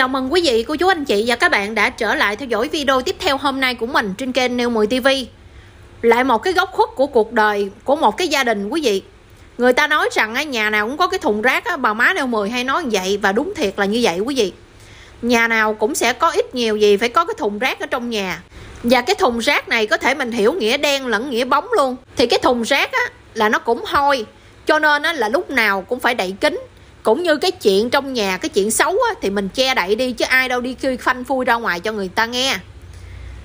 Chào mừng quý vị, cô chú, anh chị và các bạn đã trở lại theo dõi video tiếp theo hôm nay của mình trên kênh News 10 TV. Lại một cái góc khuất của cuộc đời của một cái gia đình quý vị. Người ta nói rằng nhà nào cũng có cái thùng rác, bà má News 10 hay nói như vậy và đúng thiệt là như vậy quý vị. Nhà nào cũng sẽ có ít nhiều gì phải có cái thùng rác ở trong nhà. Và cái thùng rác này có thể mình hiểu nghĩa đen lẫn nghĩa bóng luôn. Thì cái thùng rác là nó cũng hôi, cho nên là lúc nào cũng phải đậy kín. Cũng như cái chuyện trong nhà, cái chuyện xấu thì mình che đậy đi, chứ ai đâu đi phanh phui ra ngoài cho người ta nghe.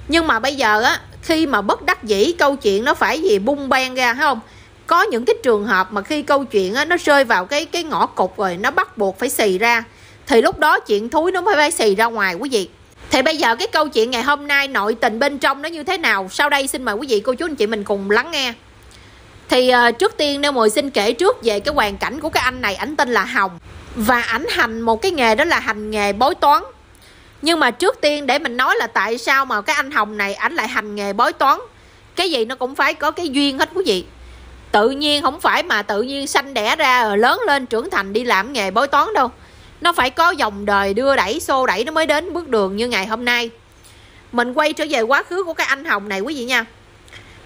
Nhưng mà bây giờ khi mà bất đắc dĩ câu chuyện nó phải gì bung beng ra, phải không? Có những cái trường hợp mà khi câu chuyện nó rơi vào cái ngõ cụt rồi, nó bắt buộc phải xì ra. Thì lúc đó chuyện thúi nó mới phải xì ra ngoài quý vị. Thì bây giờ cái câu chuyện ngày hôm nay nội tình bên trong nó như thế nào? Sau đây xin mời quý vị, cô chú, anh chị mình cùng lắng nghe. Thì trước tiên News 10 xin kể trước về cái hoàn cảnh của cái anh này. Ảnh tên là Hồng và ảnh hành một cái nghề, đó là hành nghề bói toán. Nhưng mà trước tiên để mình nói là tại sao mà cái anh Hồng này ảnh lại hành nghề bói toán. Cái gì nó cũng phải có cái duyên hết quý vị. Tự nhiên không phải mà tự nhiên sanh đẻ ra rồi lớn lên trưởng thành đi làm nghề bói toán đâu. Nó phải có dòng đời đưa đẩy xô đẩy nó mới đến bước đường như ngày hôm nay. Mình quay trở về quá khứ của cái anh Hồng này quý vị nha.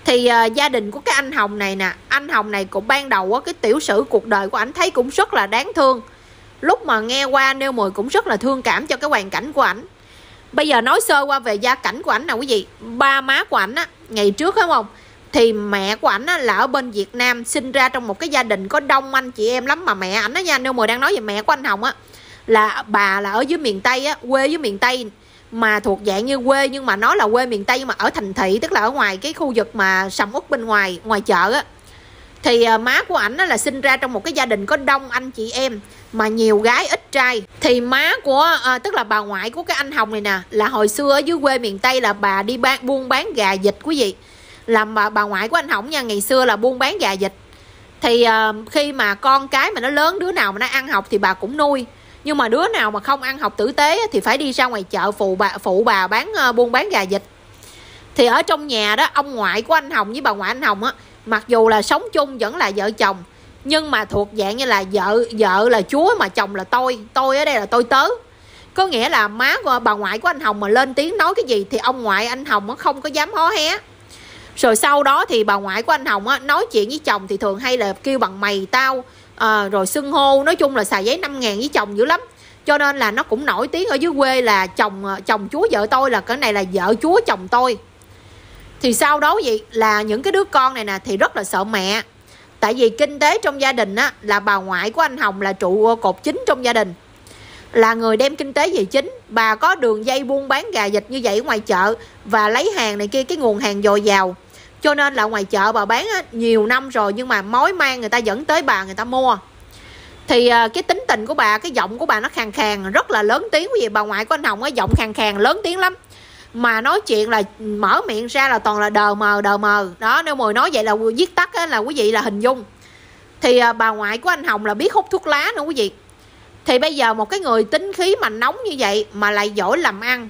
Thì gia đình của cái anh Hồng này nè, anh Hồng này cũng ban đầu cái tiểu sử cuộc đời của ảnh thấy cũng rất là đáng thương. Lúc mà nghe qua News 10 cũng rất là thương cảm cho cái hoàn cảnh của ảnh. Bây giờ nói sơ qua về gia cảnh của ảnh nào quý vị. Ba má của ảnh ngày trước đúng không? Thì mẹ của ảnh là ở bên Việt Nam, sinh ra trong một cái gia đình có đông anh chị em lắm. Mà mẹ ảnh đó nha, News 10 đang nói về mẹ của anh Hồng là bà là ở dưới miền Tây quê dưới miền Tây. Mà thuộc dạng như quê, nhưng mà nó là quê miền Tây nhưng mà ở thành thị, tức là ở ngoài cái khu vực mà sầm uất bên ngoài chợ Thì má của ảnh là sinh ra trong một cái gia đình có đông anh chị em mà nhiều gái ít trai. Thì má của tức là bà ngoại của cái anh Hồng này nè, là hồi xưa ở dưới quê miền Tây là bà đi buôn bán gà vịt quý vị. Làm bà ngoại của anh Hồng nha, ngày xưa là buôn bán gà vịt. Thì khi mà con cái mà nó lớn, đứa nào mà nó ăn học thì bà cũng nuôi. Nhưng mà đứa nào mà không ăn học tử tế thì phải đi ra ngoài chợ phụ bà bán buôn bán gà vịt. Thì ở trong nhà đó, ông ngoại của anh Hồng với bà ngoại anh Hồng mặc dù là sống chung vẫn là vợ chồng, nhưng mà thuộc dạng như là vợ là chúa mà chồng là tôi ở đây là tôi tớ. Có nghĩa là má của bà ngoại của anh Hồng mà lên tiếng nói cái gì thì ông ngoại anh Hồng nó không có dám hó hé. Rồi sau đó thì bà ngoại của anh Hồng nói chuyện với chồng thì thường hay là kêu bằng mày tao, rồi xưng hô, nói chung là xài giấy 5.000 với chồng dữ lắm. Cho nên là nó cũng nổi tiếng ở dưới quê là chồng chúa vợ tôi, là cái này là vợ chúa chồng tôi. Thì sau đó vậy là những cái đứa con này nè thì rất là sợ mẹ. Tại vì kinh tế trong gia đình là bà ngoại của anh Hồng là trụ cột chính trong gia đình, là người đem kinh tế về chính. Bà có đường dây buôn bán gà vịt như vậy ngoài chợ và lấy hàng này kia, cái nguồn hàng dồi dào. Cho nên là ngoài chợ bà bán nhiều năm rồi, nhưng mà mối mang người ta dẫn tới bà, người ta mua. Thì cái tính tình của bà, cái giọng của bà nó khàn khàn, rất là lớn tiếng quý vị. Bà ngoại của anh Hồng giọng khàn khàn, lớn tiếng lắm. Mà nói chuyện là mở miệng ra là toàn là đờ mờ. Đó, nếu mùi nói vậy là viết tắt là quý vị là hình dung. Thì bà ngoại của anh Hồng là biết hút thuốc lá nữa quý vị. Thì bây giờ một cái người tính khí mà nóng như vậy mà lại giỏi làm ăn,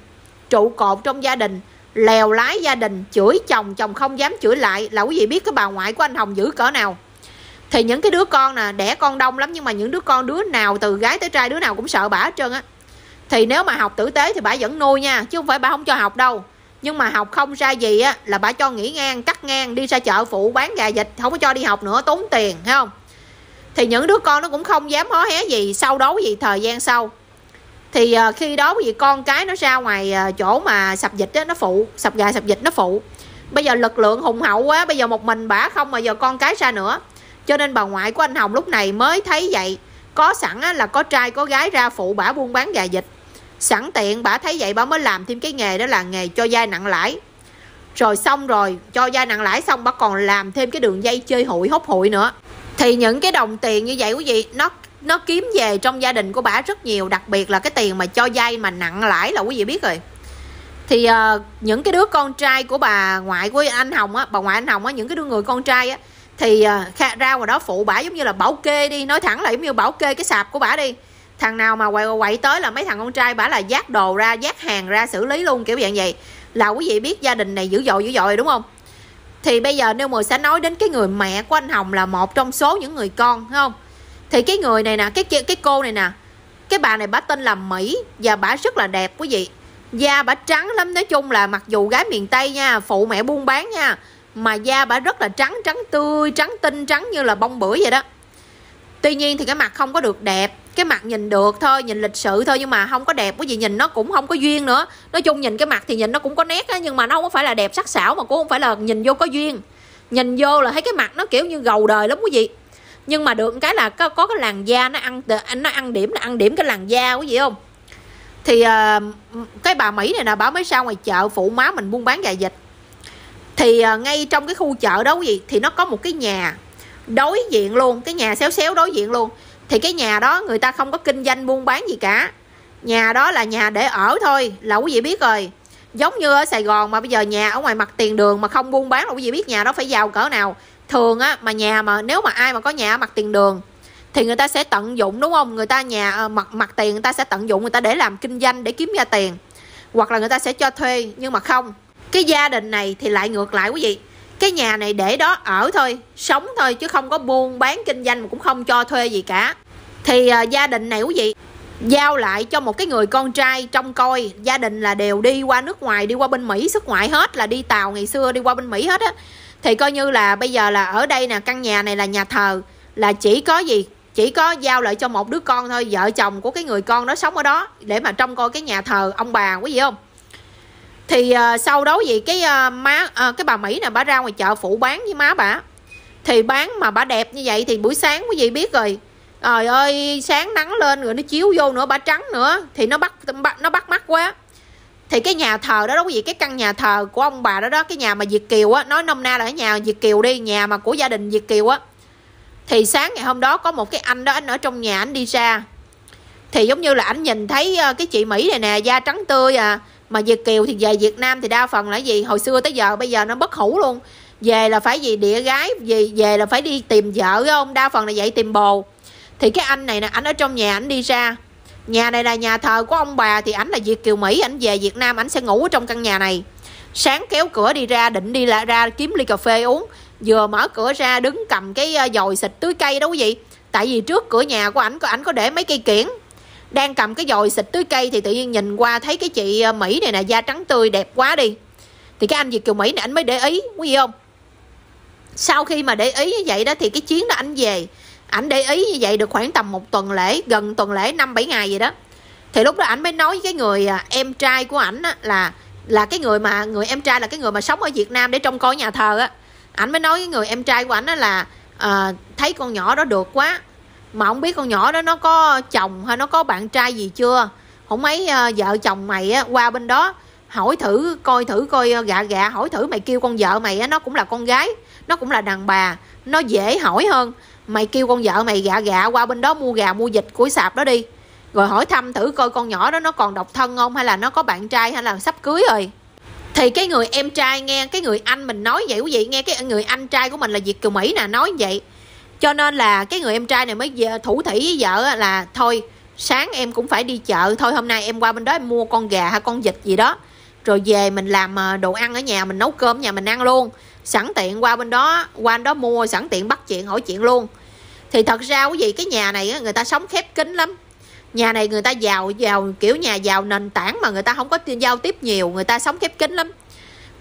trụ cột trong gia đình, lèo lái gia đình, chửi chồng, chồng không dám chửi lại, là quý vị biết cái bà ngoại của anh Hồng giữ cỡ nào. Thì những cái đứa con nè, đẻ con đông lắm, nhưng mà những đứa con đứa nào từ gái tới trai đứa nào cũng sợ bả hết trơn Thì nếu mà học tử tế thì bả vẫn nuôi nha, chứ không phải bả không cho học đâu. Nhưng mà học không ra gì là bả cho nghỉ ngang, cắt ngang, đi ra chợ phụ bán gà vịt, không có cho đi học nữa, tốn tiền, thấy không? Thì những đứa con nó cũng không dám hó hé gì. Sau đó gì thời gian sau thì khi đó vì con cái nó ra ngoài chỗ mà sập vịt nó phụ, sập gà sập vịt nó phụ. Bây giờ lực lượng hùng hậu quá, bây giờ một mình bả không mà giờ con cái ra nữa. Cho nên bà ngoại của anh Hồng lúc này mới thấy vậy, có sẵn là có trai có gái ra phụ bả buôn bán gà vịt. Sẵn tiện bả thấy vậy bả mới làm thêm cái nghề đó là nghề cho vay nặng lãi. Rồi xong rồi, cho vay nặng lãi xong bả còn làm thêm cái đường dây chơi hụi hốt hụi nữa. Thì những cái đồng tiền như vậy quý vị, nó kiếm về trong gia đình của bả rất nhiều, đặc biệt là cái tiền mà cho vay mà nặng lãi là quý vị biết rồi. Thì những cái đứa con trai của bà ngoại của anh Hồng bà ngoại anh Hồng những cái đứa người con trai thì ra ngoài đó phụ bả, giống như là bảo kê đi, nói thẳng là giống như bảo kê cái sạp của bả đi. Thằng nào mà quậy tới là mấy thằng con trai bả là vác đồ ra, vác hàng ra xử lý luôn, kiểu dạng vậy. Là quý vị biết gia đình này dữ dội đúng không? Thì bây giờ News 10 sẽ nói đến cái người mẹ của anh Hồng là một trong số những người con, phải không? Thì cái người này nè, cái cô này nè, Cái bà này bả tên là Mỹ và bả rất là đẹp quý vị. Da bả trắng lắm, nói chung là mặc dù gái miền Tây nha, phụ mẹ buôn bán nha, mà da bả rất là trắng, trắng tươi, trắng tinh, trắng như là bông bưởi vậy đó. Tuy nhiên thì cái mặt không có được đẹp, cái mặt nhìn được thôi, nhìn lịch sự thôi nhưng mà không có đẹp, quý vị, nhìn nó cũng không có duyên nữa. Nói chung nhìn cái mặt thì nhìn nó cũng có nét á, nhưng mà nó không có phải là đẹp sắc sảo, mà cũng không phải là nhìn vô có duyên. Nhìn vô là thấy cái mặt nó kiểu như gầu đời lắm quý vị. Nhưng mà được cái là có cái làn da nó ăn điểm cái làn da quý vị không. Thì cái bà Mỹ này nè, bà mới ra ngoài chợ phụ má mình buôn bán gà vịt. Thì ngay trong cái khu chợ đó quý vị, thì nó có một cái nhà đối diện luôn, cái nhà xéo xéo đối diện luôn. Thì cái nhà đó người ta không có kinh doanh buôn bán gì cả, nhà đó là nhà để ở thôi, là quý vị biết rồi. Giống như ở Sài Gòn mà bây giờ nhà ở ngoài mặt tiền đường mà không buôn bán là quý vị biết nhà đó phải giàu cỡ nào. Thường á, mà nhà mà nếu mà ai mà có nhà ở mặt tiền đường thì người ta sẽ tận dụng, đúng không? Người ta nhà mặt tiền người ta sẽ tận dụng, người ta để làm kinh doanh để kiếm ra tiền, hoặc là người ta sẽ cho thuê. Nhưng mà không, cái gia đình này thì lại ngược lại quý vị. Cái nhà này để đó ở thôi, sống thôi, chứ không có buôn bán kinh doanh mà cũng không cho thuê gì cả. Thì gia đình này quý vị giao lại cho một cái người con trai trông coi. Gia đình là đều đi qua nước ngoài, đi qua bên Mỹ xuất ngoại hết, là đi tàu ngày xưa đi qua bên Mỹ hết á. Thì coi như là bây giờ là ở đây nè, căn nhà này là nhà thờ, là chỉ có gì, chỉ có giao lại cho một đứa con thôi. Vợ chồng của cái người con đó sống ở đó để mà trông coi cái nhà thờ ông bà quý vị không. Thì sau đó gì cái bà Mỹ nè, bà ra ngoài chợ phụ bán với má bà. Thì bán mà bà đẹp như vậy thì buổi sáng quý vị biết rồi, trời ơi sáng nắng lên rồi nó chiếu vô nữa, bà trắng nữa thì nó bắt mắt quá. Thì cái nhà thờ đó đó quý vị, cái căn nhà thờ của ông bà đó đó, cái nhà mà Việt kiều á, nói nôm na là ở nhà Việt kiều đi, nhà mà của gia đình Việt kiều á. Thì sáng ngày hôm đó có một cái anh đó, anh ở trong nhà, anh đi ra thì giống như là anh nhìn thấy cái chị Mỹ này nè, da trắng tươi à. Mà Việt kiều thì về Việt Nam thì đa phần là gì, hồi xưa tới giờ bây giờ nó bất hủ luôn, về là phải gì địa gái, về là phải đi tìm vợ không, đa phần là vậy, tìm bồ. Thì cái anh này nè, anh ở trong nhà, anh đi ra, nhà này là nhà thờ của ông bà, thì ảnh là Việt kiều Mỹ, ảnh về Việt Nam ảnh sẽ ngủ ở trong căn nhà này. Sáng kéo cửa đi ra, định đi ra kiếm ly cà phê uống, vừa mở cửa ra đứng cầm cái dồi xịt tưới cây đó quý vị. Tại vì trước cửa nhà của ảnh có để mấy cây kiển, đang cầm cái dồi xịt tưới cây thì tự nhiên nhìn qua thấy cái chị Mỹ này nè, da trắng tươi đẹp quá đi. Thì cái anh Việt kiều Mỹ này ảnh mới để ý quý vị không. Sau khi mà để ý như vậy đó thì cái chuyến đó ảnh về, ảnh để ý như vậy được khoảng tầm một tuần lễ, gần tuần lễ 5-7 ngày vậy đó. Thì lúc đó ảnh mới nói với cái người em trai của ảnh là cái người mà em trai là cái người mà sống ở Việt Nam để trông coi nhà thờ á. Ảnh mới nói với người em trai của ảnh là thấy con nhỏ đó được quá, mà không biết con nhỏ đó nó có chồng hay nó có bạn trai gì chưa, không mấy vợ chồng mày á, qua bên đó hỏi thử coi gạ hỏi thử, mày kêu con vợ mày á, nó cũng là con gái, nó cũng là đàn bà, nó dễ hỏi hơn. Mày kêu con vợ mày gạ qua bên đó mua gà mua vịt của sạp đó đi, rồi hỏi thăm thử coi con nhỏ đó nó còn độc thân không, hay là nó có bạn trai, hay là sắp cưới rồi. Thì cái người em trai nghe cái người anh mình nói vậy quý vị, nghe cái người anh trai của mình là Việt kiều Mỹ nè nói vậy, cho nên là cái người em trai này mới thủ thỉ với vợ là thôi sáng em cũng phải đi chợ thôi, hôm nay em qua bên đó em mua con gà hay con vịt gì đó, rồi về mình làm đồ ăn ở nhà, mình nấu cơm ở nhà mình ăn luôn, sẵn tiện qua bên đó mua, sẵn tiện bắt chuyện hỏi chuyện luôn. Thì thật ra quý vị cái nhà này người ta sống khép kín lắm, nhà này người ta giàu kiểu nhà giàu nền tảng mà người ta không có giao tiếp nhiều, người ta sống khép kín lắm.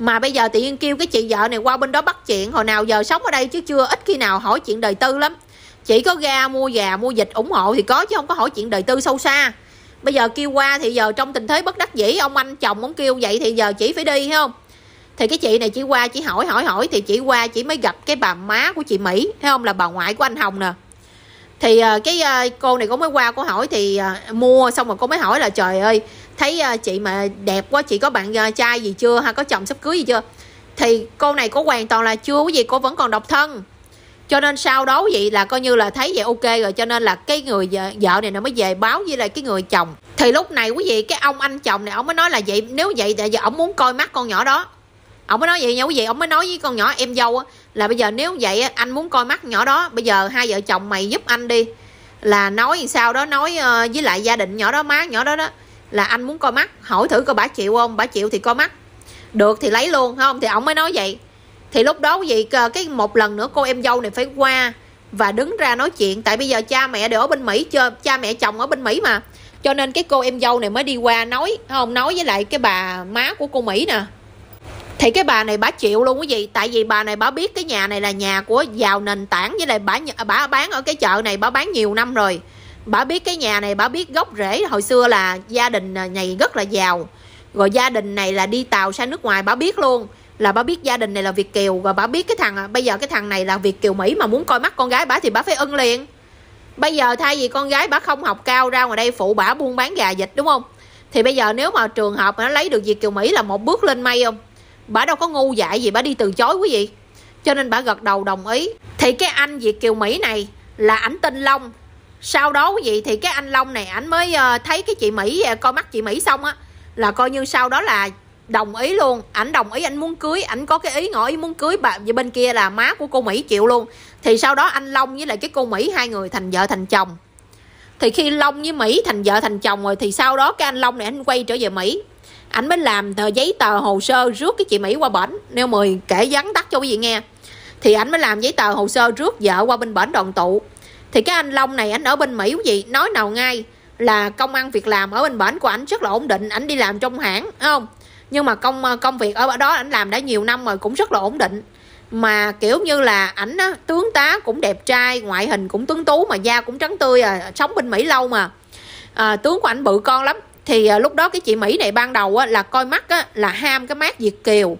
Mà bây giờ tự nhiên kêu cái chị vợ này qua bên đó bắt chuyện, hồi nào giờ sống ở đây chứ chưa, ít khi nào hỏi chuyện đời tư lắm, chỉ có ra mua gà mua vịt ủng hộ thì có, chứ không có hỏi chuyện đời tư sâu xa. Bây giờ kêu qua thì giờ trong tình thế bất đắc dĩ, ông anh chồng ông kêu vậy thì giờ chỉ phải đi, thấy không. Thì cái chị này chỉ qua chỉ hỏi thì chị qua chỉ mới gặp cái bà má của chị Mỹ, thấy không, là bà ngoại của anh Hồng nè. Thì cái cô này cũng mới qua, cô hỏi thì mua xong rồi cô mới hỏi là trời ơi thấy chị mà đẹp quá, chị có bạn trai gì chưa, hay có chồng sắp cưới gì chưa. Thì cô này có hoàn toàn là chưa quý vị, cô vẫn còn độc thân. Cho nên sau đó quý vị là coi như là thấy vậy ok rồi, cho nên là cái người vợ này nó mới về báo với lại cái người chồng. Thì lúc này quý vị cái ông anh chồng này ông mới nói là vậy, nếu vậy thì giờ ông muốn coi mắt con nhỏ đó, ông mới nói vậy nha quý vị. Ông mới nói với con nhỏ em dâu á là bây giờ nếu vậy anh muốn coi mắt nhỏ đó, bây giờ hai vợ chồng mày giúp anh đi, là nói sao đó, nói với lại gia đình nhỏ đó, má nhỏ đó đó, là anh muốn coi mắt, hỏi thử coi bả chịu không, bả chịu thì coi mắt, được thì lấy luôn, không. Thì ông mới nói vậy. Thì lúc đó quý vị cái một lần nữa cô em dâu này phải qua và đứng ra nói chuyện. Tại bây giờ cha mẹ đều ở bên Mỹ, cha mẹ chồng ở bên Mỹ mà, cho nên cái cô em dâu này mới đi qua nói với lại cái bà má của cô Mỹ nè. Thì cái bà này bà chịu luôn quý vị, tại vì bà này bà biết cái nhà này là nhà của giàu nền tảng, với lại bà bán ở cái chợ này, bà bán nhiều năm rồi. Bà biết cái nhà này, bà biết gốc rễ hồi xưa là gia đình này rất là giàu. Rồi gia đình này là đi tàu sang nước ngoài, bà biết luôn, là bà biết gia đình này là Việt kiều. Rồi bà biết bây giờ cái thằng này là Việt kiều Mỹ mà muốn coi mắt con gái bà thì bà phải ưng liền. Bây giờ thay vì con gái bà không học cao ra ngoài đây phụ bà buôn bán gà vịt, đúng không? Thì bây giờ nếu mà trường hợp mà nó lấy được Việt kiều Mỹ là một bước lên mây không? Bà đâu có ngu dại gì bà đi từ chối quý vị. Cho nên bà gật đầu đồng ý. Thì cái anh Việt kiều Mỹ này là ảnh tên Long. Sau đó quý vị thì cái anh Long này ảnh mới thấy cái chị Mỹ, coi mắt chị Mỹ xong á, là coi như sau đó là đồng ý luôn. Ảnh đồng ý, ảnh muốn cưới, ảnh có cái ý ngỏ ý muốn cưới bà. Và bên kia là má của cô Mỹ chịu luôn. Thì sau đó anh Long với lại cái cô Mỹ hai người thành vợ thành chồng. Thì khi Long với Mỹ thành vợ thành chồng rồi thì sau đó cái anh Long này anh quay trở về Mỹ, ảnh mới làm giấy tờ hồ sơ rước cái chị Mỹ qua bển. Nêu 10 kể vắn tắt cho quý vị nghe. Thì ảnh mới làm giấy tờ hồ sơ rước vợ qua bên bển đoàn tụ. Thì cái anh Long này ảnh ở bên Mỹ quý vị, nói nào ngay là công ăn việc làm ở bên bển của ảnh rất là ổn định, ảnh đi làm trong hãng, đúng không? Nhưng mà công việc ở đó ảnh làm đã nhiều năm rồi cũng rất là ổn định. Mà kiểu như là ảnh á, tướng tá cũng đẹp trai, ngoại hình cũng tuấn tú mà da cũng trắng tươi à, sống bên Mỹ lâu mà. Tướng của ảnh bự con lắm. Thì lúc đó cái chị Mỹ này ban đầu á, là coi mắt á, là ham cái mát Việt kiều.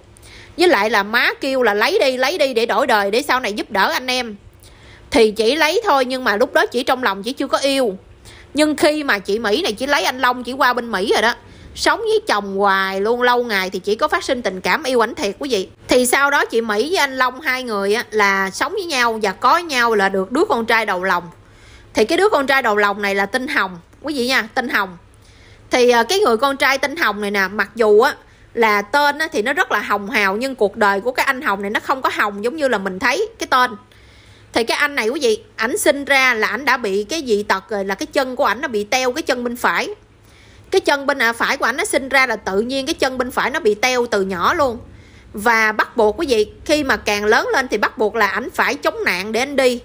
Với lại là má kêu là lấy đi để đổi đời, để sau này giúp đỡ anh em. Thì chỉ lấy thôi, nhưng mà lúc đó chỉ trong lòng chỉ chưa có yêu. Nhưng khi mà chị Mỹ này chỉ lấy anh Long chỉ qua bên Mỹ rồi đó, sống với chồng hoài luôn, lâu ngày thì chỉ có phát sinh tình cảm yêu ảnh thiệt quý vị. Thì sau đó chị Mỹ với anh Long hai người á, là sống với nhau và có nhau là được đứa con trai đầu lòng. Thì cái đứa con trai đầu lòng này là tên Hồng quý vị nha, tên Hồng. Thì cái người con trai tên Hồng này nè, mặc dù á là tên á, thì nó rất là hồng hào, nhưng cuộc đời của cái anh Hồng này nó không có hồng giống như là mình thấy cái tên. Thì cái anh này quý vị, ảnh sinh ra là ảnh đã bị cái dị tật rồi, là cái chân của ảnh nó bị teo cái chân bên phải. Cái chân bên phải của ảnh nó sinh ra là tự nhiên cái chân bên phải nó bị teo từ nhỏ luôn. Và bắt buộc quý vị, khi mà càng lớn lên thì bắt buộc là ảnh phải chống nạn để ảnh đi.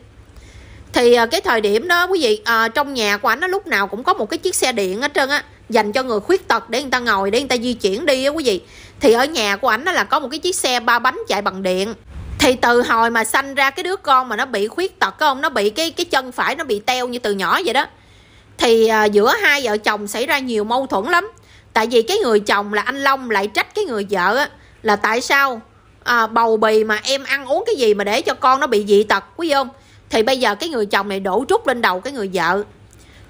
Thì cái thời điểm đó quý vị, trong nhà của ảnh nó lúc nào cũng có một cái chiếc xe điện hết trơn á, dành cho người khuyết tật để người ta ngồi, để người ta di chuyển đi á quý vị. Thì ở nhà của ảnh nó là có một cái chiếc xe ba bánh chạy bằng điện. Thì từ hồi mà sanh ra cái đứa con mà nó bị khuyết tật không, nó bị cái chân phải nó bị teo như từ nhỏ vậy đó. Thì giữa hai vợ chồng xảy ra nhiều mâu thuẫn lắm. Tại vì cái người chồng là anh Long lại trách cái người vợ á, là tại sao bầu bì mà em ăn uống cái gì mà để cho con nó bị dị tật quý vị không. Thì bây giờ cái người chồng này đổ trút lên đầu cái người vợ.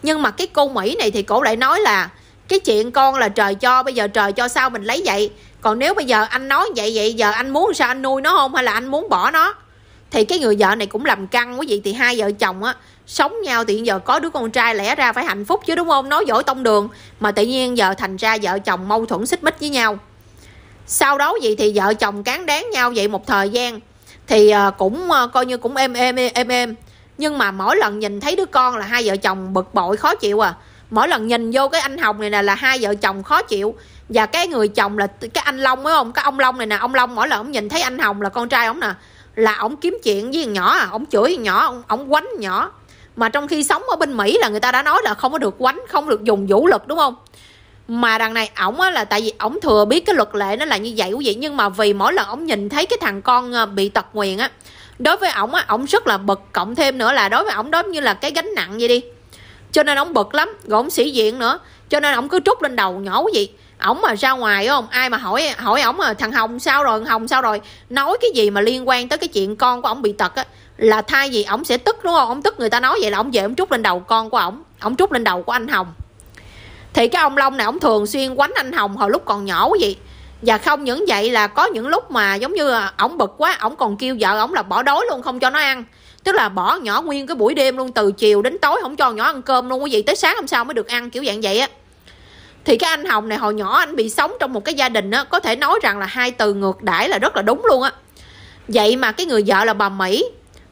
Nhưng mà cái cô Mỹ này thì cổ lại nói là cái chuyện con là trời cho, bây giờ trời cho sao mình lấy vậy. Còn nếu bây giờ anh nói vậy giờ anh muốn sao, anh nuôi nó không hay là anh muốn bỏ nó. Thì cái người vợ này cũng làm căng quý vị. Thì hai vợ chồng á sống nhau thì giờ có đứa con trai lẽ ra phải hạnh phúc chứ đúng không, nói dỗi tông đường. Mà tự nhiên giờ thành ra vợ chồng mâu thuẫn xích mích với nhau. Sau đó vậy thì vợ chồng cán đáng nhau vậy một thời gian. Thì cũng coi như cũng êm. Nhưng mà mỗi lần nhìn thấy đứa con là hai vợ chồng bực bội khó chịu à. Mỗi lần nhìn vô cái anh Hồng này là hai vợ chồng khó chịu. Và cái người chồng là cái anh Long phải không, cái ông Long này nè, ông Long mỗi lần ông nhìn thấy anh Hồng là con trai ông nè, là ông kiếm chuyện với thằng nhỏ, ông chửi thằng nhỏ, ông quánh thằng nhỏ. Mà trong khi sống ở bên Mỹ là người ta đã nói là không có được quánh, không được dùng vũ lực đúng không. Mà đằng này ổng là tại vì ổng thừa biết cái luật lệ nó là như vậy quý vị. Nhưng mà vì mỗi lần ổng nhìn thấy cái thằng con bị tật nguyền á, đối với ổng á, ổng rất là bực. Cộng thêm nữa là đối với ổng đó như là cái gánh nặng vậy đi, cho nên ổng bực lắm. Rồi ổng sĩ diện nữa, cho nên ổng cứ trút lên đầu nhỏ quý vị. Ổng mà ra ngoài không, ai mà hỏi ổng mà thằng Hồng sao rồi, nói cái gì mà liên quan tới cái chuyện con của ổng bị tật á, là thay vì ổng sẽ tức đúng không, ổng tức người ta nói vậy là ổng về ổng trút lên đầu con của ổng trút lên đầu của anh Hồng. Thì cái ông Long này ổng thường xuyên quánh anh Hồng hồi lúc còn nhỏ quý vị. Và không những vậy là có những lúc mà giống như ổng bực quá, ổng còn kêu vợ ổng là bỏ đói luôn, không cho nó ăn. Tức là bỏ nhỏ nguyên cái buổi đêm luôn, từ chiều đến tối không cho nhỏ ăn cơm luôn quý vị, tới sáng hôm sau mới được ăn kiểu dạng vậy á. Thì cái anh Hồng này hồi nhỏ anh bị sống trong một cái gia đình á, có thể nói rằng là hai từ ngược đãi là rất là đúng luôn á. Vậy mà cái người vợ là bà Mỹ,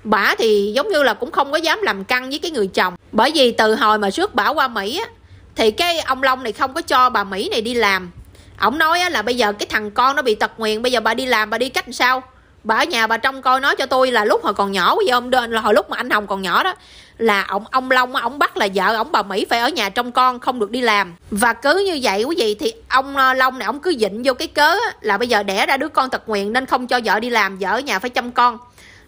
bả thì giống như là cũng không có dám làm căng với cái người chồng. Bởi vì từ hồi mà rước bả qua Mỹ á, thì cái ông Long này không có cho bà Mỹ này đi làm. Ổng nói á, là bây giờ cái thằng con nó bị tật nguyền, bây giờ bà đi làm bà đi cách làm sao, Bà ở nhà bà trông coi nói cho tôi là lúc hồi còn nhỏ, bây giờ ông đơn là hồi lúc mà anh Hồng còn nhỏ đó, là ông Long ông bắt là vợ ông bà Mỹ phải ở nhà trông con, không được đi làm. Và cứ như vậy quý vị thì ông Long này ông cứ dịnh vô cái cớ là bây giờ đẻ ra đứa con tật nguyền nên không cho vợ đi làm, vợ ở nhà phải chăm con.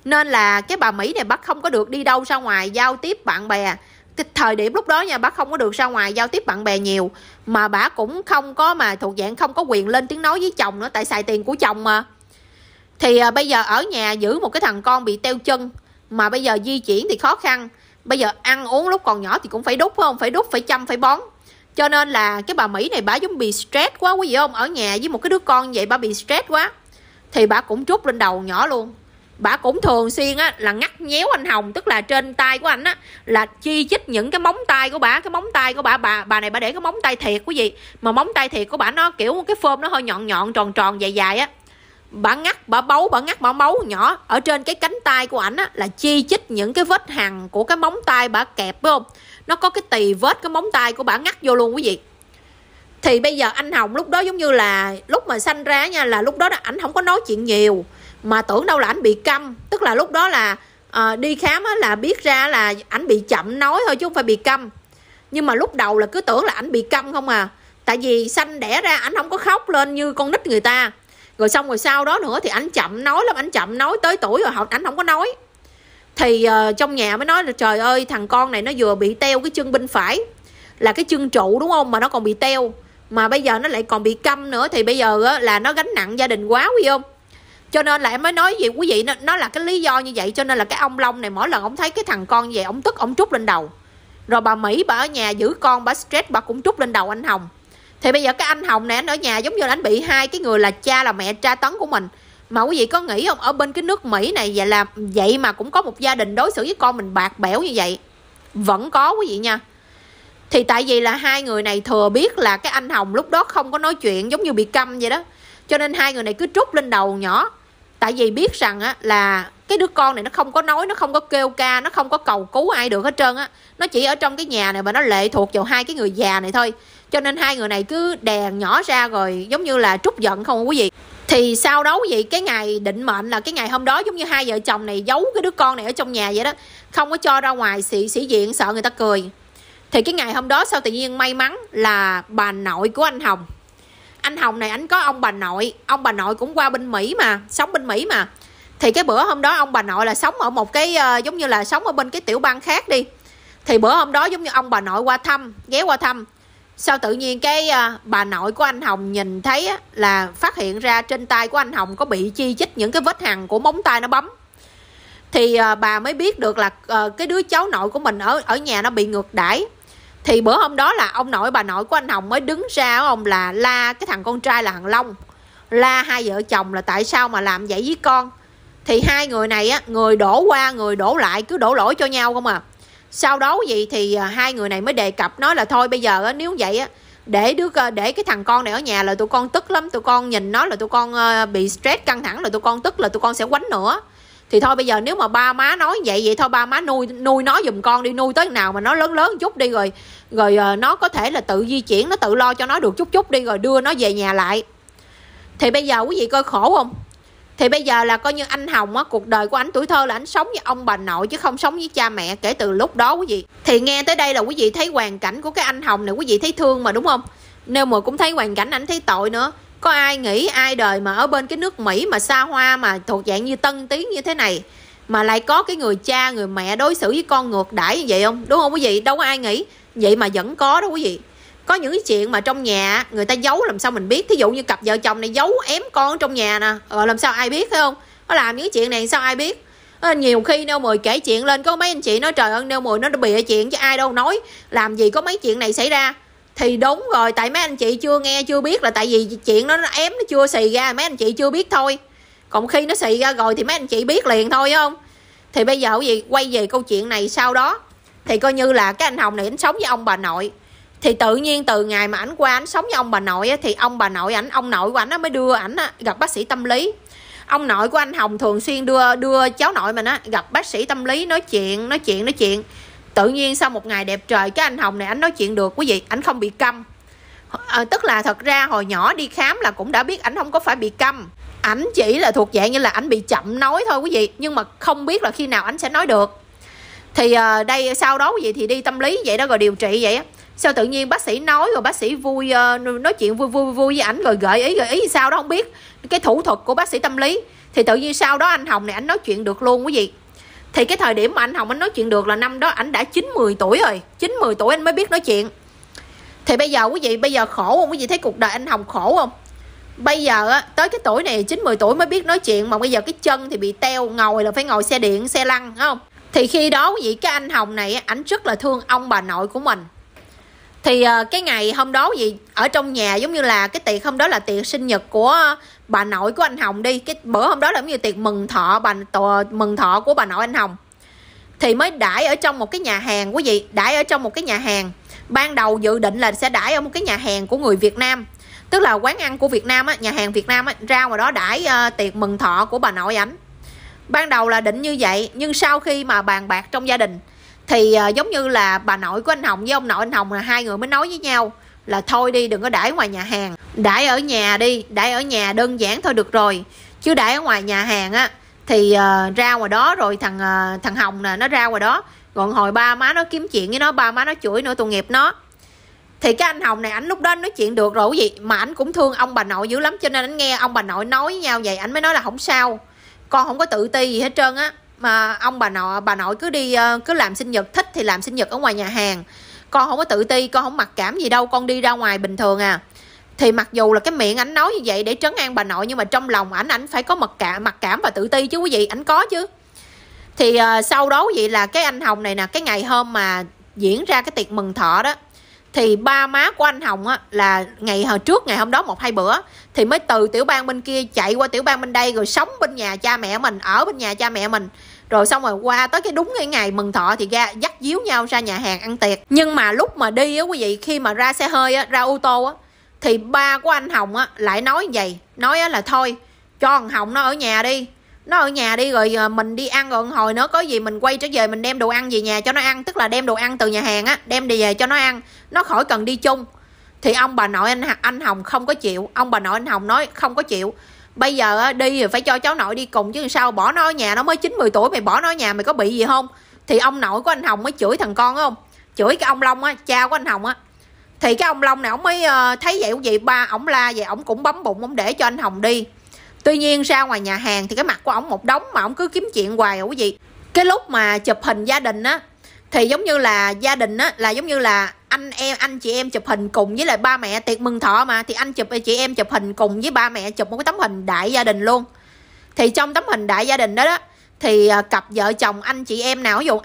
Nên là cái bà Mỹ này bắt không có được đi đâu ra ngoài giao tiếp bạn bè. Cái thời điểm lúc đó nha, bà không có được ra ngoài giao tiếp bạn bè nhiều, mà bà cũng không có mà thuộc dạng không có quyền lên tiếng nói với chồng nữa, tại xài tiền của chồng mà. Thì bây giờ ở nhà giữ một cái thằng con bị teo chân, mà bây giờ di chuyển thì khó khăn, bây giờ ăn uống lúc còn nhỏ thì cũng phải đút, phải không? Phải đút, phải chăm, phải bón. Cho nên là cái bà Mỹ này bà giống bị stress quá quý vị không? Ở nhà với một cái đứa con vậy bà bị stress quá thì bà cũng trút lên đầu nhỏ luôn. Bà cũng thường xuyên á, là ngắt nhéo anh Hồng, tức là trên tay của anh á, là chi chích những cái móng tay của bà. Cái móng tay của bà này bà để cái móng tay thiệt quý vị, mà móng tay thiệt của bà nó kiểu cái phơm nó hơi nhọn nhọn tròn tròn dài dài á. Bà ngắt, bà bấu, bà ngắt, bà bấu nhỏ ở trên cái cánh tay của ảnh á, là chi chích những cái vết hằn của cái móng tay bà kẹp, phải không? Nó có cái tì vết cái móng tay của bà ngắt vô luôn quý vị. Thì bây giờ anh Hồng lúc đó giống như là lúc mà sanh ra nha, là lúc đó ảnh không có nói chuyện nhiều, mà tưởng đâu là ảnh bị câm. Tức là lúc đó là đi khám á, là biết ra là ảnh bị chậm nói thôi chứ không phải bị câm. Nhưng mà lúc đầu là cứ tưởng là ảnh bị câm không à, tại vì sanh đẻ ra ảnh không có khóc lên như con nít người ta. Rồi xong rồi sau đó nữa thì ảnh chậm nói lắm, ảnh chậm nói tới tuổi rồi ảnh không có nói. Thì trong nhà mới nói là trời ơi, thằng con này nó vừa bị teo cái chân bên phải, là cái chân trụ đúng không, mà nó còn bị teo, mà bây giờ nó lại còn bị câm nữa, thì bây giờ là nó gánh nặng gia đình quá quý không? Cho nên là em mới nói gì quý vị, nó là cái lý do như vậy. Cho nên là cái ông Long này mỗi lần ông thấy cái thằng con như vậy, ông tức ông trút lên đầu. Rồi bà Mỹ bà ở nhà giữ con, bà stress bà cũng trút lên đầu anh Hồng. Thì bây giờ cái anh Hồng này anh ở nhà giống như là anh bị hai cái người là cha là mẹ tra tấn của mình. Mà quý vị có nghĩ không, ở bên cái nước Mỹ này vậy là vậy mà cũng có một gia đình đối xử với con mình bạc bẽo như vậy. Vẫn có quý vị nha. Thì tại vì là hai người này thừa biết là cái anh Hồng lúc đó không có nói chuyện, giống như bị câm vậy đó, cho nên hai người này cứ trút lên đầu nhỏ. Tại vì biết rằng á, là cái đứa con này nó không có nói, nó không có kêu ca, nó không có cầu cứu ai được hết trơn á. Nó chỉ ở trong cái nhà này mà nó lệ thuộc vào hai cái người già này thôi. Cho nên hai người này cứ đè nhỏ ra rồi giống như là trút giận không quý vị. Thì sau đó quý vị, cái ngày định mệnh là cái ngày hôm đó giống như hai vợ chồng này giấu cái đứa con này ở trong nhà vậy đó, không có cho ra ngoài sĩ diện sợ người ta cười. Thì cái ngày hôm đó sao tự nhiên may mắn là bà nội của anh Hồng, anh Hồng này ảnh có ông bà nội, ông bà nội cũng qua bên Mỹ mà, sống bên Mỹ mà. Thì cái bữa hôm đó ông bà nội là sống ở một cái giống như là sống ở bên cái tiểu bang khác đi. Thì bữa hôm đó giống như ông bà nội qua thăm, ghé qua thăm. Sao tự nhiên cái bà nội của anh Hồng nhìn thấy á, là phát hiện ra trên tay của anh Hồng có bị chi chít những cái vết hằn của móng tay nó bấm. Thì bà mới biết được là cái đứa cháu nội của mình ở nhà nó bị ngược đãi. Thì bữa hôm đó là ông nội bà nội của anh Hồng mới đứng ra ông là la cái thằng con trai là thằng Long, la hai vợ chồng là tại sao mà làm vậy với con. Thì hai người này á, người đổ qua người đổ lại, cứ đổ lỗi cho nhau không à. Sau đó vậy thì hai người này mới đề cập nói là thôi bây giờ á, nếu vậy á, để cái thằng con này ở nhà là tụi con tức lắm, tụi con nhìn nó là tụi con bị stress căng thẳng, là tụi con tức là tụi con sẽ quánh nữa. Thì thôi bây giờ nếu mà ba má nói vậy thôi ba má nuôi nó giùm con đi, nuôi tới nào mà nó lớn lớn chút đi, rồi nó có thể là tự di chuyển, nó tự lo cho nó được chút chút đi, rồi đưa nó về nhà lại. Thì bây giờ quý vị coi khổ không. Thì bây giờ là coi như anh Hồng á, cuộc đời của ảnh tuổi thơ là ảnh sống với ông bà nội chứ không sống với cha mẹ kể từ lúc đó quý vị. Thì nghe tới đây là quý vị thấy hoàn cảnh của cái anh Hồng này, quý vị thấy thương mà đúng không? Nếu mà cũng thấy hoàn cảnh ảnh thấy tội nữa. Có ai nghĩ ai đời mà ở bên cái nước Mỹ mà xa hoa mà thuộc dạng như tân tiến như thế này mà lại có cái người cha người mẹ đối xử với con ngược đãi như vậy không? Đúng không quý vị? Đâu có ai nghĩ. Vậy mà vẫn có đó quý vị. Có những cái chuyện mà trong nhà người ta giấu làm sao mình biết. Thí dụ như cặp vợ chồng này giấu ém con trong nhà nè, làm sao ai biết, phải không? Nó làm những chuyện này sao ai biết. Nhiều khi Nêu Mười kể chuyện lên có mấy anh chị nói trời ơi Nêu Mười nó bịa chuyện chứ ai đâu nói, làm gì có mấy chuyện này xảy ra. Thì đúng rồi, tại mấy anh chị chưa nghe chưa biết là tại vì chuyện đó nó ém nó chưa xì ra, mấy anh chị chưa biết thôi. Còn khi nó xì ra rồi thì mấy anh chị biết liền thôi không. Thì bây giờ gì quay về câu chuyện này sau đó thì coi như là cái anh Hồng này ảnh sống với ông bà nội. Thì tự nhiên từ ngày mà ảnh qua ảnh sống với ông bà nội á, thì ông bà nội ảnh, ông nội của ảnh mới đưa ảnh gặp bác sĩ tâm lý. Ông nội của anh Hồng thường xuyên đưa cháu nội mình á gặp bác sĩ tâm lý, nói chuyện. Tự nhiên sau một ngày đẹp trời cái anh Hồng này ảnh nói chuyện được quý vị, ảnh không bị câm. Tức là thật ra hồi nhỏ đi khám là cũng đã biết ảnh không có phải bị câm. Ảnh chỉ là thuộc dạng như là ảnh bị chậm nói thôi quý vị, nhưng mà không biết là khi nào ảnh sẽ nói được. Thì đây sau đó quý vị thì đi tâm lý vậy đó, rồi điều trị vậy á. Sao tự nhiên bác sĩ nói rồi bác sĩ vui, nói chuyện vui với ảnh, rồi gợi ý sao đó không biết. Cái thủ thuật của bác sĩ tâm lý thì tự nhiên sau đó anh Hồng này ảnh nói chuyện được luôn quý vị. Thì cái thời điểm mà anh Hồng anh nói chuyện được là năm đó ảnh đã 9-10 tuổi rồi, 9-10 tuổi anh mới biết nói chuyện. Thì bây giờ quý vị, bây giờ khổ không quý vị, thấy cuộc đời anh Hồng khổ không? Bây giờ á, tới cái tuổi này 9-10 tuổi mới biết nói chuyện, mà bây giờ cái chân thì bị teo, ngồi là phải ngồi xe điện, xe lăn, đúng không? Thì khi đó quý vị, cái anh Hồng này ảnh rất là thương ông bà nội của mình. Thì cái ngày hôm đó quý vị ở trong nhà, giống như là cái tiệc hôm đó là tiệc sinh nhật của bà nội của anh Hồng đi. Cái bữa hôm đó là giống như tiệc mừng thọ của bà nội anh Hồng. Thì mới đãi ở trong một cái nhà hàng quý vị, đãi ở trong một cái nhà hàng. Ban đầu dự định là sẽ đãi ở một cái nhà hàng của người Việt Nam, tức là quán ăn của Việt Nam á, nhà hàng Việt Nam á, ra ngoài đó đãi tiệc mừng thọ của bà nội ảnh. Ban đầu là định như vậy, nhưng sau khi mà bàn bạc trong gia đình thì giống như là bà nội của anh Hồng với ông nội anh Hồng là hai người mới nói với nhau là thôi đi, đừng có đãi ngoài nhà hàng, đãi ở nhà đi, đãi ở nhà đơn giản thôi được rồi. Chứ đãi ở ngoài nhà hàng á thì ra ngoài đó rồi thằng Hồng nè nó ra ngoài đó, còn hồi ba má nó kiếm chuyện với nó, ba má nó chửi nữa, tội nghiệp nó. Thì cái anh Hồng này ảnh lúc đó nói chuyện được rồi quý vị, mà ảnh cũng thương ông bà nội dữ lắm, cho nên ảnh nghe ông bà nội nói với nhau vậy, ảnh mới nói là không sao, con không có tự ti gì hết trơn á, mà ông bà nội cứ đi, cứ làm sinh nhật, thích thì làm sinh nhật ở ngoài nhà hàng, con không có tự ti, con không mặc cảm gì đâu, con đi ra ngoài bình thường à. Thì mặc dù là cái miệng ảnh nói như vậy để trấn an bà nội, nhưng mà trong lòng ảnh phải có mặc cảm và tự ti chứ quý vị, ảnh có chứ. Thì sau đó vậy là cái anh Hồng này nè, cái ngày hôm mà diễn ra cái tiệc mừng thọ đó, thì ba má của anh Hồng á, là ngày hôm đó 1-2 bữa thì mới từ tiểu bang bên kia chạy qua tiểu bang bên đây, rồi sống bên nhà cha mẹ mình, ở bên nhà cha mẹ mình, rồi xong rồi qua tới cái đúng cái ngày mừng thọ thì ra dắt díu nhau ra nhà hàng ăn tiệc. Nhưng mà lúc mà đi á quý vị, khi mà ra xe hơi á, ra ô tô á, thì ba của anh Hồng á lại nói như vậy, nói á là thôi cho thằng Hồng nó ở nhà đi rồi mình đi ăn, rồi hồi nữa có gì mình quay trở về mình đem đồ ăn về nhà cho nó ăn, tức là đem đồ ăn từ nhà hàng á đem đi về cho nó ăn, nó khỏi cần đi chung. Thì ông bà nội anh Hồng không có chịu, ông bà nội anh Hồng nói không có chịu, bây giờ á, đi thì phải cho cháu nội đi cùng chứ sao, bỏ nó ở nhà, nó mới 9-10 tuổi mày bỏ nó ở nhà mày có bị gì không. Thì ông nội của anh Hồng mới chửi thằng con không, chửi cái ông Long á, cha của anh Hồng á. Thì cái ông Long này ổng mới thấy vậy quý vị, ba ổng la vậy ổng cũng bấm bụng, ổng để cho anh Hồng đi. Tuy nhiên ra ngoài nhà hàng thì cái mặt của ổng một đống mà ổng cứ kiếm chuyện hoài rồi quý vị. Cái lúc mà chụp hình gia đình á thì giống như là gia đình á là giống như là anh chị em chụp hình cùng với lại ba mẹ, tiệc mừng thọ mà, thì chị em chụp hình cùng với ba mẹ, chụp một cái tấm hình đại gia đình luôn. Thì trong tấm hình đại gia đình đó đó thì cặp vợ chồng anh chị em nào, ví dụ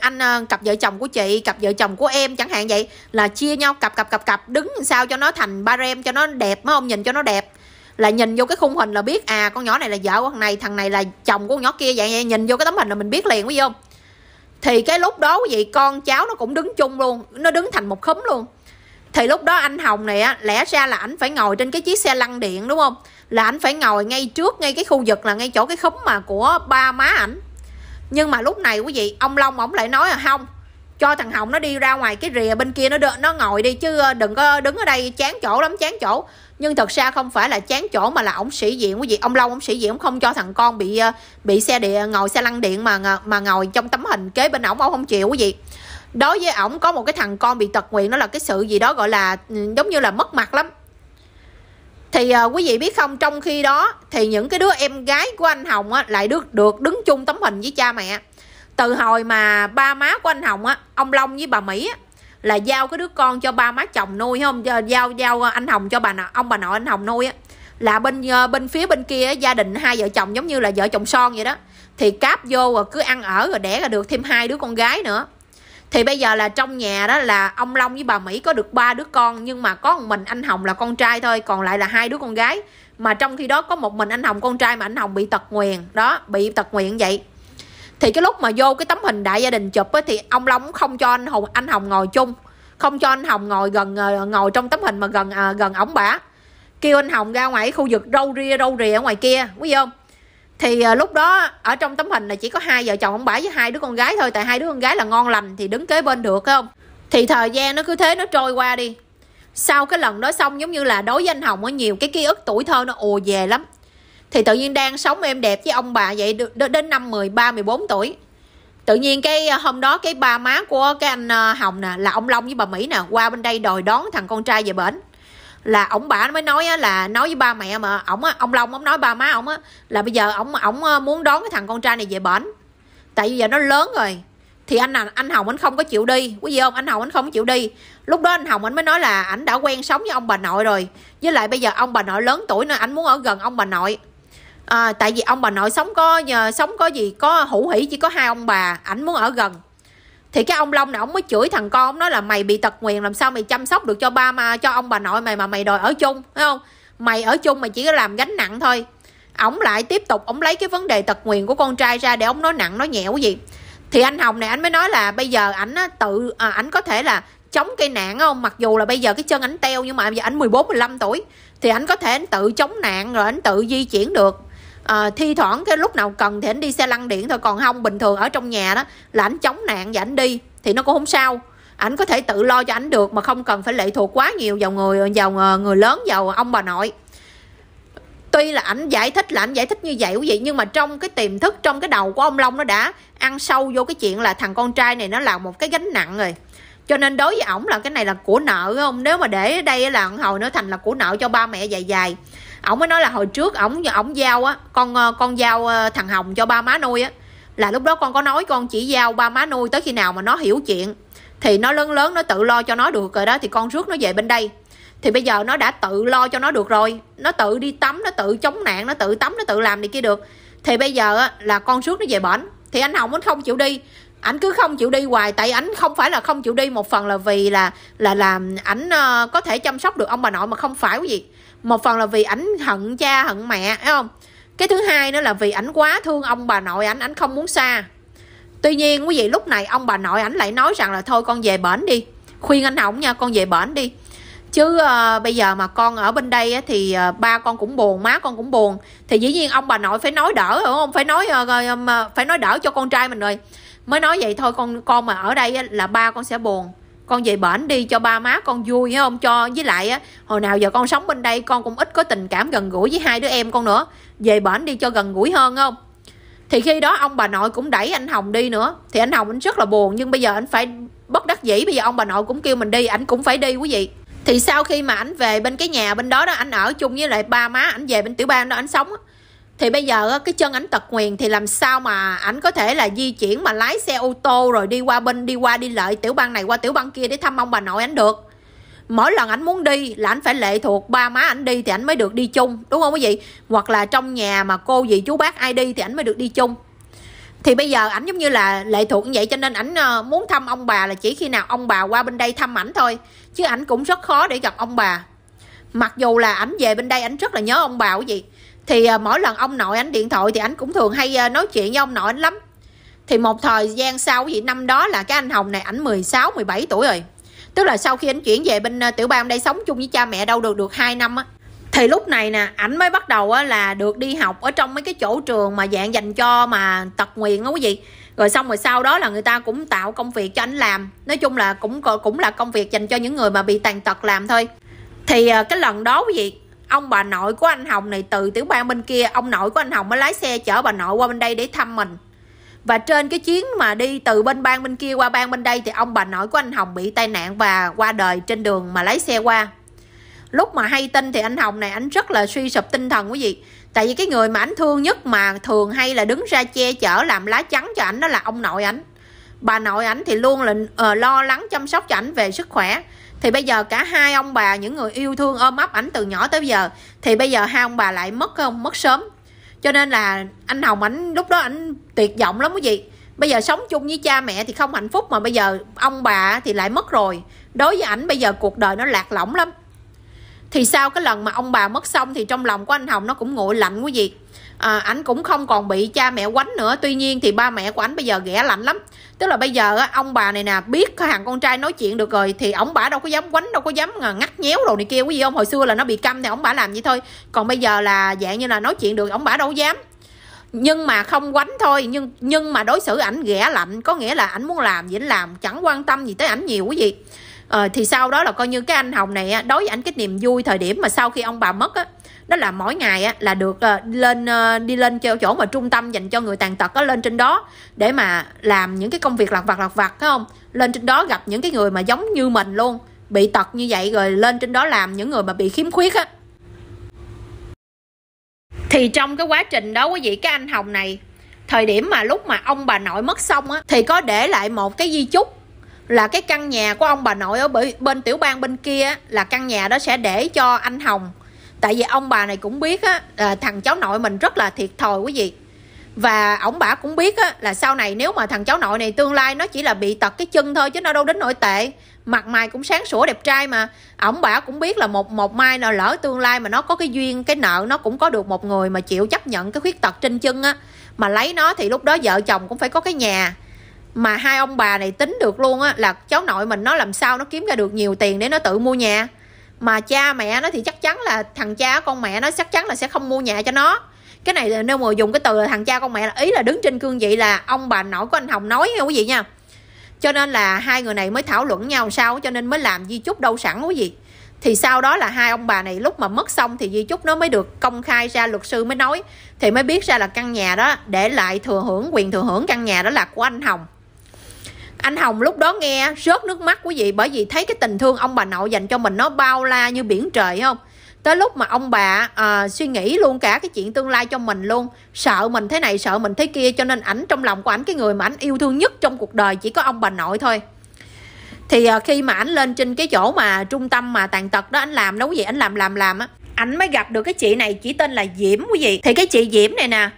cặp vợ chồng của chị, cặp vợ chồng của em chẳng hạn vậy, là chia nhau cặp đứng sao cho nó thành ba rem, cho nó đẹp phải không, nhìn cho nó đẹp. Là nhìn vô cái khung hình là biết à, con nhỏ này là vợ của thằng này là chồng của con nhỏ kia vậy, nhìn vô cái tấm hình là mình biết liền quý vị không. Thì cái lúc đó quý vị con cháu nó cũng đứng chung luôn, nó đứng thành một khúm luôn. Thì lúc đó anh Hồng này á, lẽ ra là ảnh phải ngồi trên cái chiếc xe lăn điện đúng không, là ảnh phải ngồi ngay trước, ngay cái khu vực là ngay chỗ cái khúm mà của ba má ảnh. Nhưng mà lúc này quý vị ông Long ổng lại nói là không, cho thằng Hồng nó đi ra ngoài cái rìa bên kia nó ngồi đi, chứ đừng có đứng ở đây, chán chỗ lắm, chán chỗ. Nhưng thật ra không phải là chán chỗ mà là ổng sĩ diện quý vị, ông Long ổng sĩ diện, ổng không cho thằng con bị xe điện, ngồi xe lăn điện mà ngồi trong tấm hình kế bên ổng không chịu quý vị. Đối với ổng có một cái thằng con bị tật nguyền, nó là cái sự gì đó gọi là giống như là mất mặt lắm. Thì quý vị biết không, trong khi đó thì những cái đứa em gái của anh Hồng á, lại được đứng chung tấm hình với cha mẹ. Từ hồi mà ba má của anh Hồng á, ông Long với bà Mỹ á, là giao cái đứa con cho ba má chồng nuôi không, giao anh Hồng cho ông bà nội anh Hồng nuôi á, là bên phía bên kia gia đình hai vợ chồng giống như là vợ chồng son vậy đó, thì cáp vô rồi cứ ăn ở rồi đẻ ra được thêm hai đứa con gái nữa. Thì bây giờ là trong nhà đó là ông Long với bà Mỹ có được 3 đứa con, nhưng mà có một mình anh Hồng là con trai thôi, còn lại là 2 đứa con gái. Mà trong khi đó có một mình anh Hồng con trai mà anh Hồng bị tật nguyền đó, bị tật nguyền vậy. Thì cái lúc mà vô cái tấm hình đại gia đình chụp ấy, thì ông Long không cho anh Hồng ngồi chung, không cho anh Hồng ngồi trong tấm hình mà gần ổng bả, kêu anh Hồng ra ngoài khu vực râu rìa ở ngoài kia quý vị không. Thì lúc đó ở trong tấm hình là chỉ có hai vợ chồng ổng bả với 2 đứa con gái thôi, tại 2 đứa con gái là ngon lành thì đứng kế bên được không. Thì thời gian nó cứ thế nó trôi qua đi. Sau cái lần đó xong giống như là đối với anh Hồng có nhiều cái ký ức tuổi thơ nó ùa về lắm. thì tự nhiên đang sống êm đẹp với ông bà vậy đến năm 13, 14 tuổi. Tự nhiên cái hôm đó cái ba má của cái anh Hồng nè là ông Long với bà Mỹ nè qua bên đây đòi đón thằng con trai về bển. Là ông bà mới nói là nói với ba mẹ mà ông Long ông nói ba má ông á là bây giờ ông muốn đón cái thằng con trai này về bển. Tại vì giờ nó lớn rồi. Thì anh Hồng anh không có chịu đi, quý vị không? Anh Hồng anh không có chịu đi. Lúc đó anh Hồng anh mới nói là ảnh đã quen sống với ông bà nội rồi. Với lại bây giờ ông bà nội lớn tuổi nữa, ảnh muốn ở gần ông bà nội. À, tại vì ông bà nội sống có gì có hữu hỷ chỉ có hai ông bà, ảnh muốn ở gần. Thì cái ông Long này ông mới chửi thằng con, ông nói là mày bị tật nguyền làm sao mày chăm sóc được cho cho ông bà nội mày mà mày đòi ở chung, phải không? Mày ở chung mày chỉ có làm gánh nặng thôi. Ổng lại tiếp tục ổng lấy cái vấn đề tật nguyền của con trai ra để ổng nói nặng nói nhẹ quý vị. Thì anh Hồng này anh mới nói là bây giờ ảnh có thể là chống cây nạn không? Mặc dù là bây giờ cái chân ảnh teo nhưng mà bây giờ ảnh 14 15 tuổi thì ảnh có thể ảnh tự chống nạn rồi ảnh tự di chuyển được. À, thi thoảng cái lúc nào cần thì ảnh đi xe lăn điện thôi, còn không bình thường ở trong nhà đó là ảnh chống nạn và ảnh đi thì nó cũng không sao. Ảnh có thể tự lo cho ảnh được mà không cần phải lệ thuộc quá nhiều vào người lớn, vào ông bà nội. Tuy là ảnh giải thích như vậy quý vị, nhưng mà trong cái tiềm thức, trong cái đầu của ông Long nó đã ăn sâu vô cái chuyện là thằng con trai này nó là một cái gánh nặng rồi. Cho nên đối với ổng là cái này là của nợ, không? Nếu mà để đây là hồi nó thành là của nợ cho ba mẹ dài. Ổng mới nói là hồi trước ổng giao á, con giao thằng Hồng cho ba má nuôi á, là lúc đó con có nói con chỉ giao ba má nuôi tới khi nào mà nó hiểu chuyện thì nó lớn nó tự lo cho nó được rồi đó, thì con rước nó về bên đây. Thì bây giờ nó đã tự lo cho nó được rồi, nó tự đi tắm, nó tự chống nạn, nó tự tắm, nó tự làm này kia được. Thì bây giờ là con rước nó về bển. Thì anh Hồng không chịu đi, ảnh cứ không chịu đi hoài. Tại ảnh không phải là không chịu đi, một phần là vì là ảnh có thể chăm sóc được ông bà nội mà không phải cái gì, một phần là vì ảnh hận cha hận mẹ, phải không? Cái thứ hai nữa là vì ảnh quá thương ông bà nội ảnh không muốn xa. Tuy nhiên quý vị, lúc này ông bà nội ảnh lại nói rằng là thôi con về bển đi, khuyên anh Hồng nha, con về bển đi chứ bây giờ mà con ở bên đây á, thì ba con cũng buồn, má con cũng buồn. Thì dĩ nhiên ông bà nội phải nói đỡ, đúng không? Phải nói đỡ cho con trai mình rồi mới nói vậy thôi, con mà ở đây á, là ba con sẽ buồn, con về bển đi cho ba má con vui, hiểu không? Cho với lại á, hồi nào giờ con sống bên đây con cũng ít có tình cảm gần gũi với hai đứa em con nữa, về bển đi cho gần gũi hơn, không? Thì khi đó ông bà nội cũng đẩy anh Hồng đi nữa, thì anh Hồng rất là buồn. Nhưng bây giờ anh phải bất đắc dĩ, bây giờ ông bà nội cũng kêu mình đi, ảnh cũng phải đi quý vị. Thì sau khi mà ảnh về bên cái nhà bên đó đó, ảnh ở chung với lại ba má, ảnh về bên tiểu bang đó ảnh sống. Thì bây giờ cái chân ảnh tật nguyền thì làm sao mà ảnh có thể là di chuyển mà lái xe ô tô rồi đi qua đi lại tiểu bang này qua tiểu bang kia để thăm ông bà nội ảnh được. Mỗi lần ảnh muốn đi là ảnh phải lệ thuộc ba má ảnh đi thì ảnh mới được đi chung, đúng không quý vị? Hoặc là trong nhà mà cô dì chú bác ai đi thì ảnh mới được đi chung. Thì bây giờ ảnh giống như là lệ thuộc như vậy, cho nên ảnh muốn thăm ông bà là chỉ khi nào ông bà qua bên đây thăm ảnh thôi, chứ ảnh cũng rất khó để gặp ông bà. Mặc dù là ảnh về bên đây ảnh rất là nhớ ông bà quý vị. Thì mỗi lần ông nội ảnh điện thoại thì ảnh cũng thường hay nói chuyện với ông nội ảnh lắm. Thì một thời gian sau quý vị, năm đó là cái anh Hồng này ảnh 16, 17 tuổi rồi. Tức là sau khi ảnh chuyển về bên tiểu bang đây sống chung với cha mẹ đâu được 2 năm á. Thì lúc này nè, ảnh mới bắt đầu là được đi học ở trong mấy cái chỗ trường mà dạng dành cho mà tật nguyền đó quý vị. Rồi xong rồi sau đó là người ta cũng tạo công việc cho ảnh làm. Nói chung là cũng là công việc dành cho những người mà bị tàn tật làm thôi. Thì cái lần đó quý vị, ông bà nội của anh Hồng này từ tiểu bang bên kia, ông nội của anh Hồng mới lái xe chở bà nội qua bên đây để thăm mình. Và trên cái chuyến mà đi từ bên bang bên kia qua bang bên đây thì ông bà nội của anh Hồng bị tai nạn và qua đời trên đường mà lái xe qua. Lúc mà hay tin thì anh Hồng này anh rất là suy sụp tinh thần quý vị. Tại vì cái người mà anh thương nhất mà thường hay là đứng ra che chở làm lá chắn cho ảnh đó là ông nội ảnh. Bà nội ảnh thì luôn là lo lắng chăm sóc cho ảnh về sức khỏe. Thì bây giờ cả hai ông bà, những người yêu thương ôm ấp ảnh từ nhỏ tới giờ, thì bây giờ hai ông bà lại mất sớm. Cho nên là anh Hồng ảnh lúc đó ảnh tuyệt vọng lắm quý vị. Bây giờ sống chung với cha mẹ thì không hạnh phúc, mà bây giờ ông bà thì lại mất rồi. Đối với ảnh bây giờ cuộc đời nó lạc lõng lắm. Thì sau cái lần mà ông bà mất xong thì trong lòng của anh Hồng nó cũng nguội lạnh quý vị. Ảnh cũng không còn bị cha mẹ quánh nữa. Tuy nhiên thì ba mẹ của ảnh bây giờ ghẻ lạnh lắm. Tức là bây giờ ông bà này nè biết thằng con trai nói chuyện được rồi thì ông bà đâu có dám quánh, đâu có dám ngắt nhéo đồ này kia quý vị không? Hồi xưa là nó bị câm thì ông bà làm vậy thôi, còn bây giờ là dạng như là nói chuyện được, ông bà đâu dám. Nhưng mà không quánh thôi, nhưng mà đối xử ảnh ghẻ lạnh, có nghĩa là ảnh muốn làm gì ảnh làm, chẳng quan tâm gì tới ảnh nhiều quý vị. Thì sau đó là coi như cái anh Hồng này đối với ảnh cái niềm vui thời điểm mà sau khi ông bà mất á, đó là mỗi ngày á, là được đi lên chỗ mà trung tâm dành cho người tàn tật á, lên trên đó để mà làm những cái công việc lặt vặt, phải không? Lên trên đó gặp những cái người mà giống như mình luôn, bị tật như vậy, rồi lên trên đó làm những người mà bị khiếm khuyết á. Thì trong cái quá trình đó quý vị, cái anh Hồng này, thời điểm mà lúc mà ông bà nội mất xong á, thì có để lại một cái di chúc là cái căn nhà của ông bà nội ở bên tiểu bang bên kia á, là căn nhà đó sẽ để cho anh Hồng. Tại vì ông bà này cũng biết á, thằng cháu nội mình rất là thiệt thòi quý vị. Và ông bà cũng biết á, là sau này nếu mà thằng cháu nội này tương lai nó chỉ là bị tật cái chân thôi, chứ nó đâu đến nỗi tệ, mặt mày cũng sáng sủa đẹp trai mà. Ông bà cũng biết là một mai nào lỡ tương lai mà nó có cái duyên, cái nợ, nó cũng có được một người mà chịu chấp nhận cái khuyết tật trên chân á, mà lấy nó, thì lúc đó vợ chồng cũng phải có cái nhà. Mà hai ông bà này tính được luôn á, là cháu nội mình nó làm sao nó kiếm ra được nhiều tiền để nó tự mua nhà. Mà cha mẹ nó thì chắc chắn là thằng cha con mẹ nó chắc chắn là sẽ không mua nhà cho nó. Cái này là nếu mà dùng cái từ là thằng cha con mẹ, là ý là đứng trên cương vị là ông bà nội của anh Hồng nói nha quý vị nha. Cho nên là hai người này mới thảo luận nhau sao, cho nên mới làm di chúc đâu sẵn quý vị. Thì sau đó là hai ông bà này lúc mà mất xong thì di chúc nó mới được công khai ra, luật sư mới nói, thì mới biết ra là căn nhà đó để lại thừa hưởng, quyền thừa hưởng căn nhà đó là của anh Hồng. Anh Hồng lúc đó nghe rớt nước mắt quý vị, bởi vì thấy cái tình thương ông bà nội dành cho mình nó bao la như biển trời, không? Tới lúc mà ông bà suy nghĩ luôn cả cái chuyện tương lai cho mình luôn, sợ mình thế này, sợ mình thế kia, cho nên ảnh, trong lòng của ảnh, cái người mà ảnh yêu thương nhất trong cuộc đời chỉ có ông bà nội thôi. Thì khi mà ảnh lên trên cái chỗ mà trung tâm mà tàn tật đó, ảnh làm đó quý vị, ảnh làm á, ảnh mới gặp được cái chị này, chỉ tên là Diễm quý vị. Thì cái chị Diễm này nè,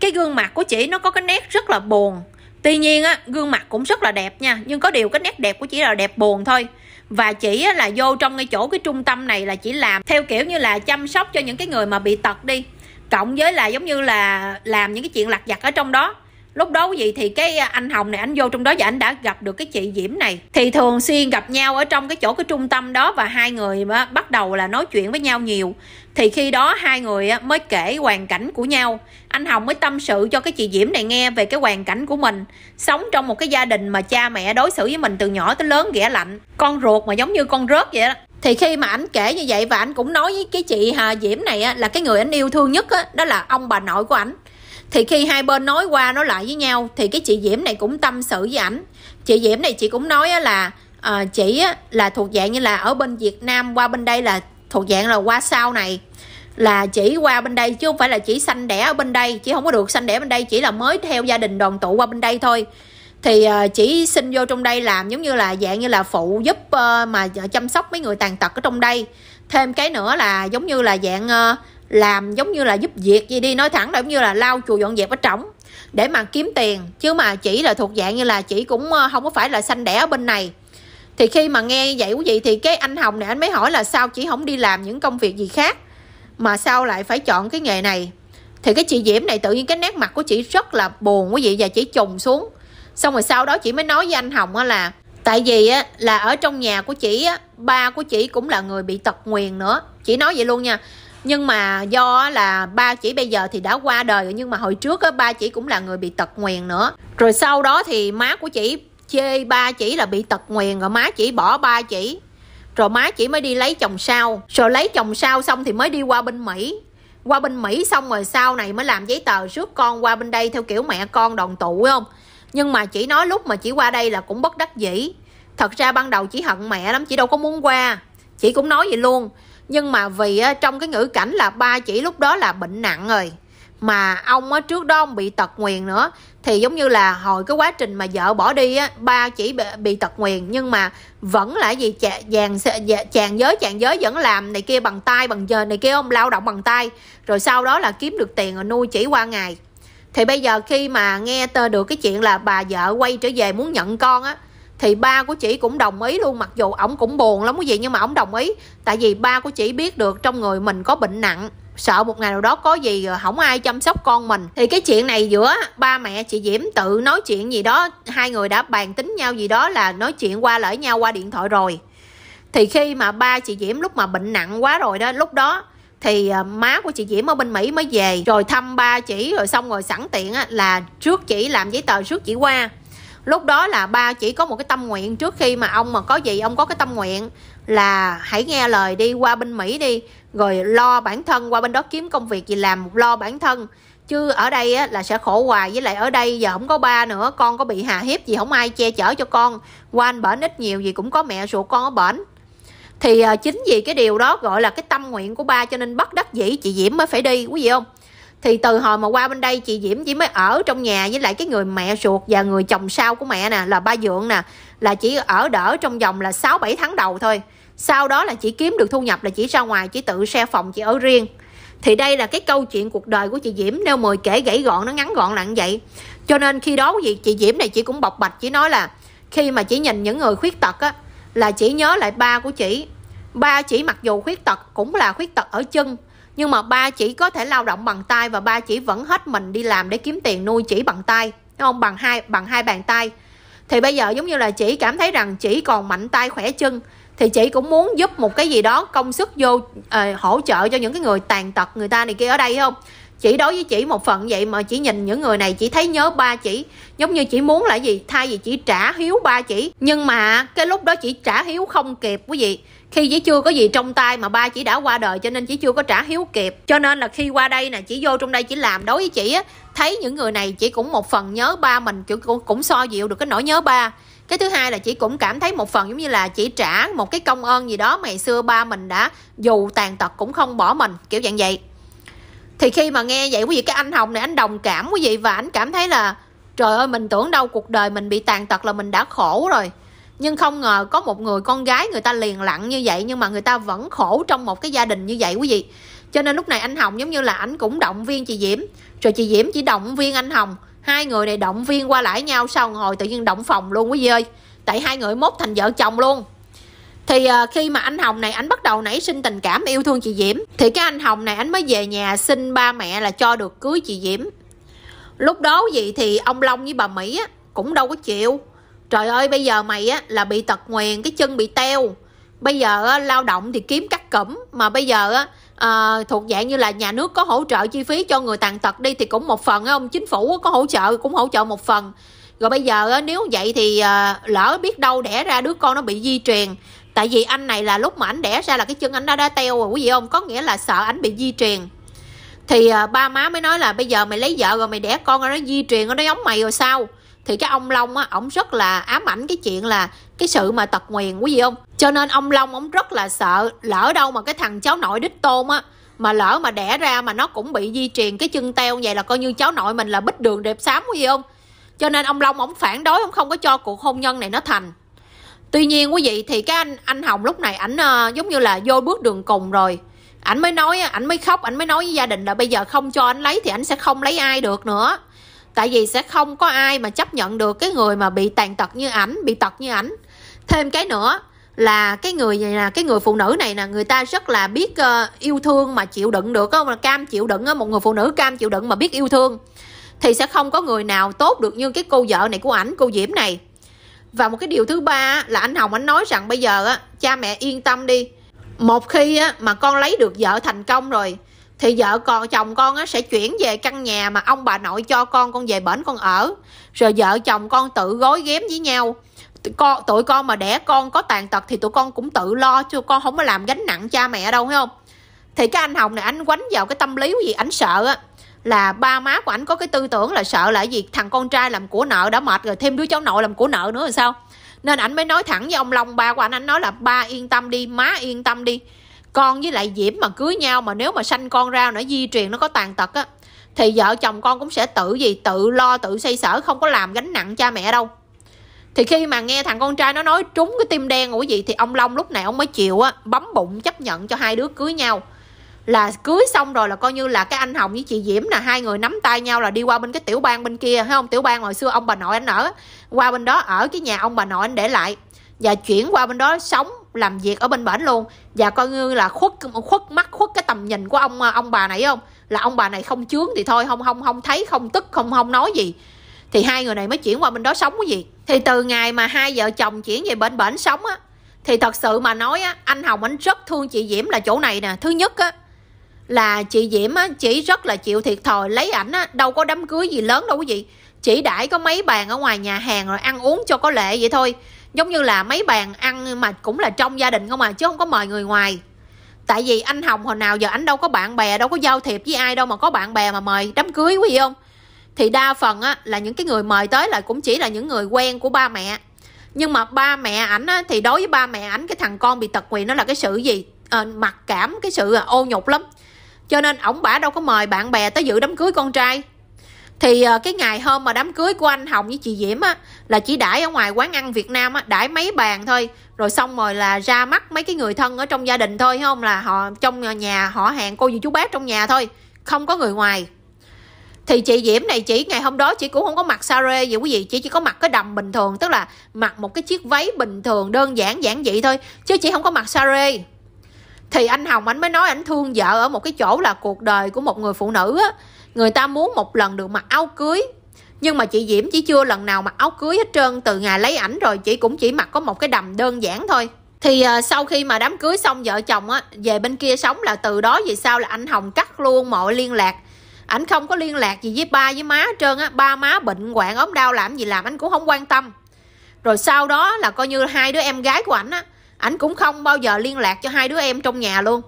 cái gương mặt của chị nó có cái nét rất là buồn. Tuy nhiên á, gương mặt cũng rất là đẹp nha, nhưng có điều cái nét đẹp của chị là đẹp buồn thôi. Và chị á, là vô trong cái chỗ cái trung tâm này là chỉ làm theo kiểu như là chăm sóc cho những cái người mà bị tật đi, cộng với là giống như là làm những cái chuyện lặt vặt ở trong đó. Lúc đó quý vị thì cái anh Hồng này, anh vô trong đó và anh đã gặp được cái chị Diễm này. Thì thường xuyên gặp nhau ở trong cái chỗ cái trung tâm đó, và hai người bắt đầu là nói chuyện với nhau nhiều. Thì khi đó hai người mới kể hoàn cảnh của nhau. Anh Hồng mới tâm sự cho cái chị Diễm này nghe về cái hoàn cảnh của mình, sống trong một cái gia đình mà cha mẹ đối xử với mình từ nhỏ tới lớn ghẻ lạnh, con ruột mà giống như con rớt vậy đó. Thì khi mà ảnh kể như vậy, và ảnh cũng nói với cái chị Diễm này là cái người ảnh yêu thương nhất đó là ông bà nội của ảnh. Thì khi hai bên nói qua nói lại với nhau, thì cái chị Diễm này cũng tâm sự với ảnh. Chị Diễm này chị cũng nói là chị là thuộc dạng như là ở bên Việt Nam qua bên đây, là thuộc dạng là qua sau này, là chỉ qua bên đây chứ không phải là chỉ sanh đẻ ở bên đây, chỉ không có được sanh đẻ bên đây, chỉ là mới theo gia đình đoàn tụ qua bên đây thôi. Thì chỉ xin vô trong đây làm giống như là dạng như là phụ giúp mà chăm sóc mấy người tàn tật ở trong đây. Thêm cái nữa là giống như là dạng làm giống như là giúp việc gì đi, nói thẳng là giống như là lau chùi dọn dẹp ở trỏng để mà kiếm tiền, chứ mà chỉ là thuộc dạng như là chỉ cũng không có phải là sanh đẻ ở bên này. Thì khi mà nghe vậy quý vị, thì cái anh Hồng này anh mới hỏi là sao chỉ không đi làm những công việc gì khác mà sao lại phải chọn cái nghề này. Thì cái chị Diễm này tự nhiên cái nét mặt của chị rất là buồn quý vị, và chị trùng xuống. Xong rồi sau đó chị mới nói với anh Hồng là tại vì là ở trong nhà của chị, ba của chị cũng là người bị tật nguyền nữa, chị nói vậy luôn nha. Nhưng mà do là ba chị bây giờ thì đã qua đời rồi, nhưng mà hồi trước ba chị cũng là người bị tật nguyền nữa. Rồi sau đó thì má của chị chê ba chị là bị tật nguyền, rồi má chị bỏ ba chị, rồi má chị mới đi lấy chồng sau. Rồi lấy chồng sau xong thì mới đi qua bên Mỹ. Qua bên Mỹ xong rồi sau này mới làm giấy tờ rước con qua bên đây theo kiểu mẹ con đoàn tụ, phải không? Nhưng mà chị nói lúc mà chị qua đây là cũng bất đắc dĩ. Thật ra ban đầu chị hận mẹ lắm, chị đâu có muốn qua, chị cũng nói vậy luôn. Nhưng mà vì trong cái ngữ cảnh là ba chị lúc đó là bệnh nặng rồi, mà ông trước đó ông bị tật nguyền nữa. Thì giống như là hồi cái quá trình mà vợ bỏ đi ba chỉ bị tật nguyền, nhưng mà vẫn là gì chàng giới vẫn làm này kia bằng tay bằng giờ này kia, ông lao động bằng tay, rồi sau đó là kiếm được tiền rồi nuôi chỉ qua ngày. Thì bây giờ khi mà nghe được cái chuyện là bà vợ quay trở về muốn nhận con á, thì ba của chị cũng đồng ý luôn, mặc dù ổng cũng buồn lắm quý vị, nhưng mà ổng đồng ý. Tại vì ba của chị biết được trong người mình có bệnh nặng, sợ một ngày nào đó có gì rồi không ai chăm sóc con mình. Thì cái chuyện này giữa ba mẹ chị Diễm tự nói chuyện gì đó, hai người đã bàn tính nhau gì đó, là nói chuyện qua lại nhau qua điện thoại rồi. Thì khi mà ba chị Diễm lúc mà bệnh nặng quá rồi đó, lúc đó thì má của chị Diễm ở bên Mỹ mới về rồi thăm ba chị, rồi xong rồi sẵn tiện là trước chị làm giấy tờ trước chị qua. Lúc đó là ba chỉ có một cái tâm nguyện, trước khi mà ông mà có gì ông có cái tâm nguyện là hãy nghe lời đi qua bên Mỹ đi, rồi lo bản thân, qua bên đó kiếm công việc gì làm lo bản thân. Chứ ở đây á, là sẽ khổ hoài, với lại ở đây giờ không có ba nữa, con có bị hà hiếp gì không ai che chở cho con. Qua anh bển ít nhiều gì cũng có mẹ ruột con ở bển. Thì chính vì cái điều đó gọi là cái tâm nguyện của ba, cho nên bất đắc dĩ chị Diễm mới phải đi, quý vị không? Thì từ hồi mà qua bên đây chị Diễm chỉ mới ở trong nhà với lại cái người mẹ ruột và người chồng sau của mẹ nè, là ba Dượng nè, là chỉ ở đỡ trong vòng là 6-7 tháng đầu thôi. Sau đó là chị kiếm được thu nhập là chị ra ngoài, chị tự share phòng, chị ở riêng. Thì đây là cái câu chuyện cuộc đời của chị Diễm, nếu 10 kể gãy gọn nó ngắn gọn là như vậy. Cho nên khi đó chị Diễm này chị cũng bộc bạch, chị nói là khi mà chị nhìn những người khuyết tật á, là chị nhớ lại ba của chị. Ba chị mặc dù khuyết tật cũng là khuyết tật ở chân, nhưng mà ba chỉ có thể lao động bằng tay, và ba chỉ vẫn hết mình đi làm để kiếm tiền nuôi chỉ bằng tay, đúng không? Bằng hai bàn tay. Thì bây giờ giống như là chị cảm thấy rằng chị còn mạnh tay khỏe chân, thì chị cũng muốn giúp một cái gì đó công sức vô hỗ trợ cho những cái người tàn tật người ta này kia ở đây, không? Chỉ đối với chị một phần vậy, mà chị nhìn những người này chị thấy nhớ ba chị, giống như chị muốn là gì, thay vì chị trả hiếu ba chị. Nhưng mà cái lúc đó chị trả hiếu không kịp quý vị, khi chỉ chưa có gì trong tay mà ba chị đã qua đời, cho nên chị chưa có trả hiếu kịp. Cho nên là khi qua đây nè, chị vô trong đây chị làm, đối với chị á, thấy những người này chị cũng một phần nhớ ba mình, chị cũng so dịu được cái nỗi nhớ ba. Cái thứ hai là chị cũng cảm thấy một phần giống như là chị trả một cái công ơn gì đó mà ngày xưa ba mình đã dù tàn tật cũng không bỏ mình, kiểu dạng vậy. Thì khi mà nghe vậy quý vị, cái anh Hồng này anh đồng cảm quý vị, và anh cảm thấy là trời ơi, mình tưởng đâu cuộc đời mình bị tàn tật là mình đã khổ rồi, nhưng không ngờ có một người con gái người ta liền lặng như vậy, nhưng mà người ta vẫn khổ trong một cái gia đình như vậy quý vị. Cho nên lúc này anh Hồng giống như là anh cũng động viên chị Diễm, rồi chị Diễm chỉ động viên anh Hồng. Hai người này động viên qua lại nhau, sau hồi tự nhiên động phòng luôn quý vị ơi, tại hai người mốt thành vợ chồng luôn. Thì khi mà anh Hồng này anh bắt đầu nảy sinh tình cảm yêu thương chị Diễm, thì cái anh Hồng này anh mới về nhà xin ba mẹ là cho được cưới chị Diễm. Lúc đó gì thì ông Long với bà Mỹ á, cũng đâu có chịu. Trời ơi, bây giờ mày á, là bị tật nguyền, cái chân bị teo, bây giờ á, lao động thì kiếm cắt cụm, mà bây giờ á, thuộc dạng như là nhà nước có hỗ trợ chi phí cho người tàn tật đi thì cũng một phần không, chính phủ có hỗ trợ cũng hỗ trợ một phần. Rồi bây giờ á, nếu vậy thì lỡ biết đâu đẻ ra đứa con nó bị di truyền. Tại vì anh này là lúc mà anh đẻ ra là cái chân anh đã teo rồi quý vị không, có nghĩa là sợ anh bị di truyền. Thì ba má mới nói là bây giờ mày lấy vợ rồi mày đẻ con rồi nó di truyền, nó giống mày rồi sao. Thì cái ông Long á, ổng rất là ám ảnh cái chuyện là cái sự mà tật nguyền quý vị không. Cho nên ông Long ổng rất là sợ, lỡ đâu mà cái thằng cháu nội đích tôn á, mà lỡ mà đẻ ra mà nó cũng bị di truyền cái chân teo vậy là coi như cháu nội mình là bít đường đẹp xám quý vị không. Cho nên ông Long ổng phản đối, ổng không có cho cuộc hôn nhân này nó thành. Tuy nhiên quý vị thì cái anh Hồng lúc này ảnh giống như là vô bước đường cùng rồi. Ảnh mới nói, ảnh mới khóc, ảnh mới nói với gia đình là bây giờ không cho ảnh lấy thì ảnh sẽ không lấy ai được nữa. Tại vì sẽ không có ai mà chấp nhận được cái người mà bị tàn tật như ảnh, bị tật như ảnh. Thêm cái nữa là cái người phụ nữ này là người ta rất là biết yêu thương mà chịu đựng được, cam chịu đựng, một người phụ nữ cam chịu đựng mà biết yêu thương. Thì sẽ không có người nào tốt được như cái cô vợ này của ảnh, cô Diễm này. Và một cái điều thứ ba là anh Hồng anh nói rằng bây giờ á, cha mẹ yên tâm đi, một khi á, mà con lấy được vợ thành công rồi thì vợ con chồng con á, sẽ chuyển về căn nhà mà ông bà nội cho con về bển con ở. Rồi vợ chồng con tự gối ghém với nhau, tụi con mà đẻ con có tàn tật thì tụi con cũng tự lo, chứ con không có làm gánh nặng cha mẹ đâu, phải không. Thì cái anh Hồng này anh quánh vào cái tâm lý gì, anh sợ á, là ba má của ảnh có cái tư tưởng là sợ là gì, thằng con trai làm của nợ đã mệt rồi, thêm đứa cháu nội làm của nợ nữa rồi sao. Nên ảnh mới nói thẳng với ông Long ba của ảnh nói là ba yên tâm đi, má yên tâm đi, con với lại Diễm mà cưới nhau mà nếu mà sanh con ra nó di truyền nó có tàn tật á, thì vợ chồng con cũng sẽ tự lo tự xoay sở, không có làm gánh nặng cha mẹ đâu. Thì khi mà nghe thằng con trai nó nói trúng cái tim đen của gì thì ông Long lúc này ông mới chịu á, bấm bụng chấp nhận cho hai đứa cưới nhau. Là cưới xong rồi là coi như là cái anh Hồng với chị Diễm là hai người nắm tay nhau là đi qua bên cái tiểu bang bên kia, thấy không, tiểu bang hồi xưa ông bà nội anh ở, qua bên đó ở cái nhà ông bà nội anh để lại và chuyển qua bên đó sống làm việc ở bên bển luôn. Và coi như là khuất cái tầm nhìn của ông bà này, không, là ông bà này không chướng thì thôi, không thấy, không tức, không nói gì. Thì hai người này mới chuyển qua bên đó sống cái gì. Thì từ ngày mà hai vợ chồng chuyển về bên bển sống á, thì thật sự mà nói á, anh Hồng anh rất thương chị Diễm là chỗ này nè. Thứ nhất á là chị Diễm á, chỉ rất là chịu thiệt thòi, lấy ảnh á, đâu có đám cưới gì lớn đâu quý vị. chỉ đãi có mấy bàn ở ngoài nhà hàng rồi ăn uống cho có lệ vậy thôi. Giống như là mấy bàn ăn mà cũng là trong gia đình không à, chứ không có mời người ngoài. Tại vì anh Hồng hồi nào giờ anh đâu có bạn bè, đâu có giao thiệp với ai đâu mà có bạn bè mà mời đám cưới quý vị không. Thì đa phần á, là những cái người mời tới là cũng chỉ là những người quen của ba mẹ. Nhưng mà ba mẹ ảnh á, thì đối với ba mẹ ảnh cái thằng con bị tật nguyền nó là cái sự gì mặc cảm, cái sự ô nhục lắm. Cho nên ổng bả đâu có mời bạn bè tới dự đám cưới con trai. Thì cái ngày hôm mà đám cưới của anh Hồng với chị Diễm á, là chỉ đãi ở ngoài quán ăn Việt Nam á, đãi mấy bàn thôi. Rồi xong rồi là ra mắt mấy cái người thân ở trong gia đình thôi, không là họ trong nhà, họ hàng cô dì chú bác trong nhà thôi, không có người ngoài. Thì chị Diễm này chỉ ngày hôm đó chị cũng không có mặc sa rê gì quý vị, chị chỉ có mặc cái đầm bình thường, tức là mặc một cái chiếc váy bình thường đơn giản giản dị thôi, chứ chị không có mặc sa rê. Thì anh Hồng anh mới nói ảnh thương vợ ở một cái chỗ là cuộc đời của một người phụ nữ á, người ta muốn một lần được mặc áo cưới. Nhưng mà chị Diễm chỉ chưa lần nào mặc áo cưới hết trơn. Từ ngày lấy ảnh rồi chị cũng chỉ mặc có một cái đầm đơn giản thôi. Thì sau khi mà đám cưới xong vợ chồng á, về bên kia sống là từ đó về sau là anh Hồng cắt luôn mọi liên lạc. Ảnh không có liên lạc gì với ba với má hết trơn á. Ba má bệnh hoạn ốm đau làm gì làm anh cũng không quan tâm. Rồi sau đó là coi như hai đứa em gái của ảnh á, ảnh cũng không bao giờ liên lạc cho hai đứa em trong nhà luôn.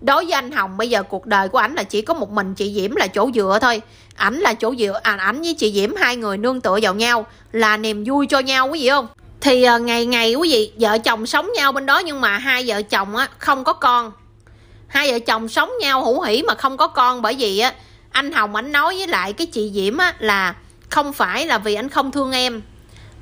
Đối với anh Hồng bây giờ cuộc đời của ảnh là chỉ có một mình chị Diễm là chỗ dựa thôi. Ảnh là chỗ dựa, ảnh với chị Diễm hai người nương tựa vào nhau là niềm vui cho nhau quý vị không. Thì ngày ngày quý vị vợ chồng sống nhau bên đó, nhưng mà hai vợ chồng á, không có con. Hai vợ chồng sống nhau hữu hỉ mà không có con, bởi vì á, anh Hồng ảnh nói với lại cái chị Diễm á, là không phải là vì anh không thương em,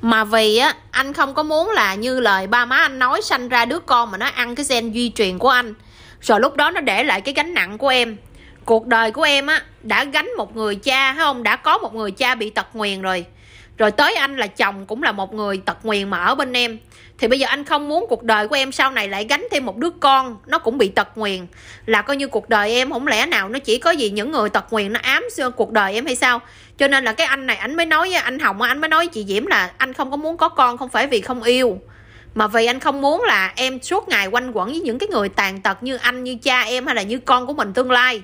mà vì á, anh không có muốn là như lời ba má anh nói, sanh ra đứa con mà nó ăn cái gen di truyền của anh. Rồi lúc đó nó để lại cái gánh nặng của em. Cuộc đời của em á, đã gánh một người cha, phải không? Đã có một người cha bị tật nguyền rồi. Rồi tới anh là chồng cũng là một người tật nguyền mà ở bên em. Thì bây giờ anh không muốn cuộc đời của em sau này lại gánh thêm một đứa con nó cũng bị tật nguyền. Là coi như cuộc đời em không lẽ nào nó chỉ có gì những người tật nguyền nó ám cuộc đời em hay sao. Cho nên là cái anh này anh mới nói với anh Hồng, anh mới nói với chị Diễm là anh không có muốn có con, không phải vì không yêu, mà vì anh không muốn là em suốt ngày quanh quẩn với những cái người tàn tật như anh, như cha em hay là như con của mình tương lai.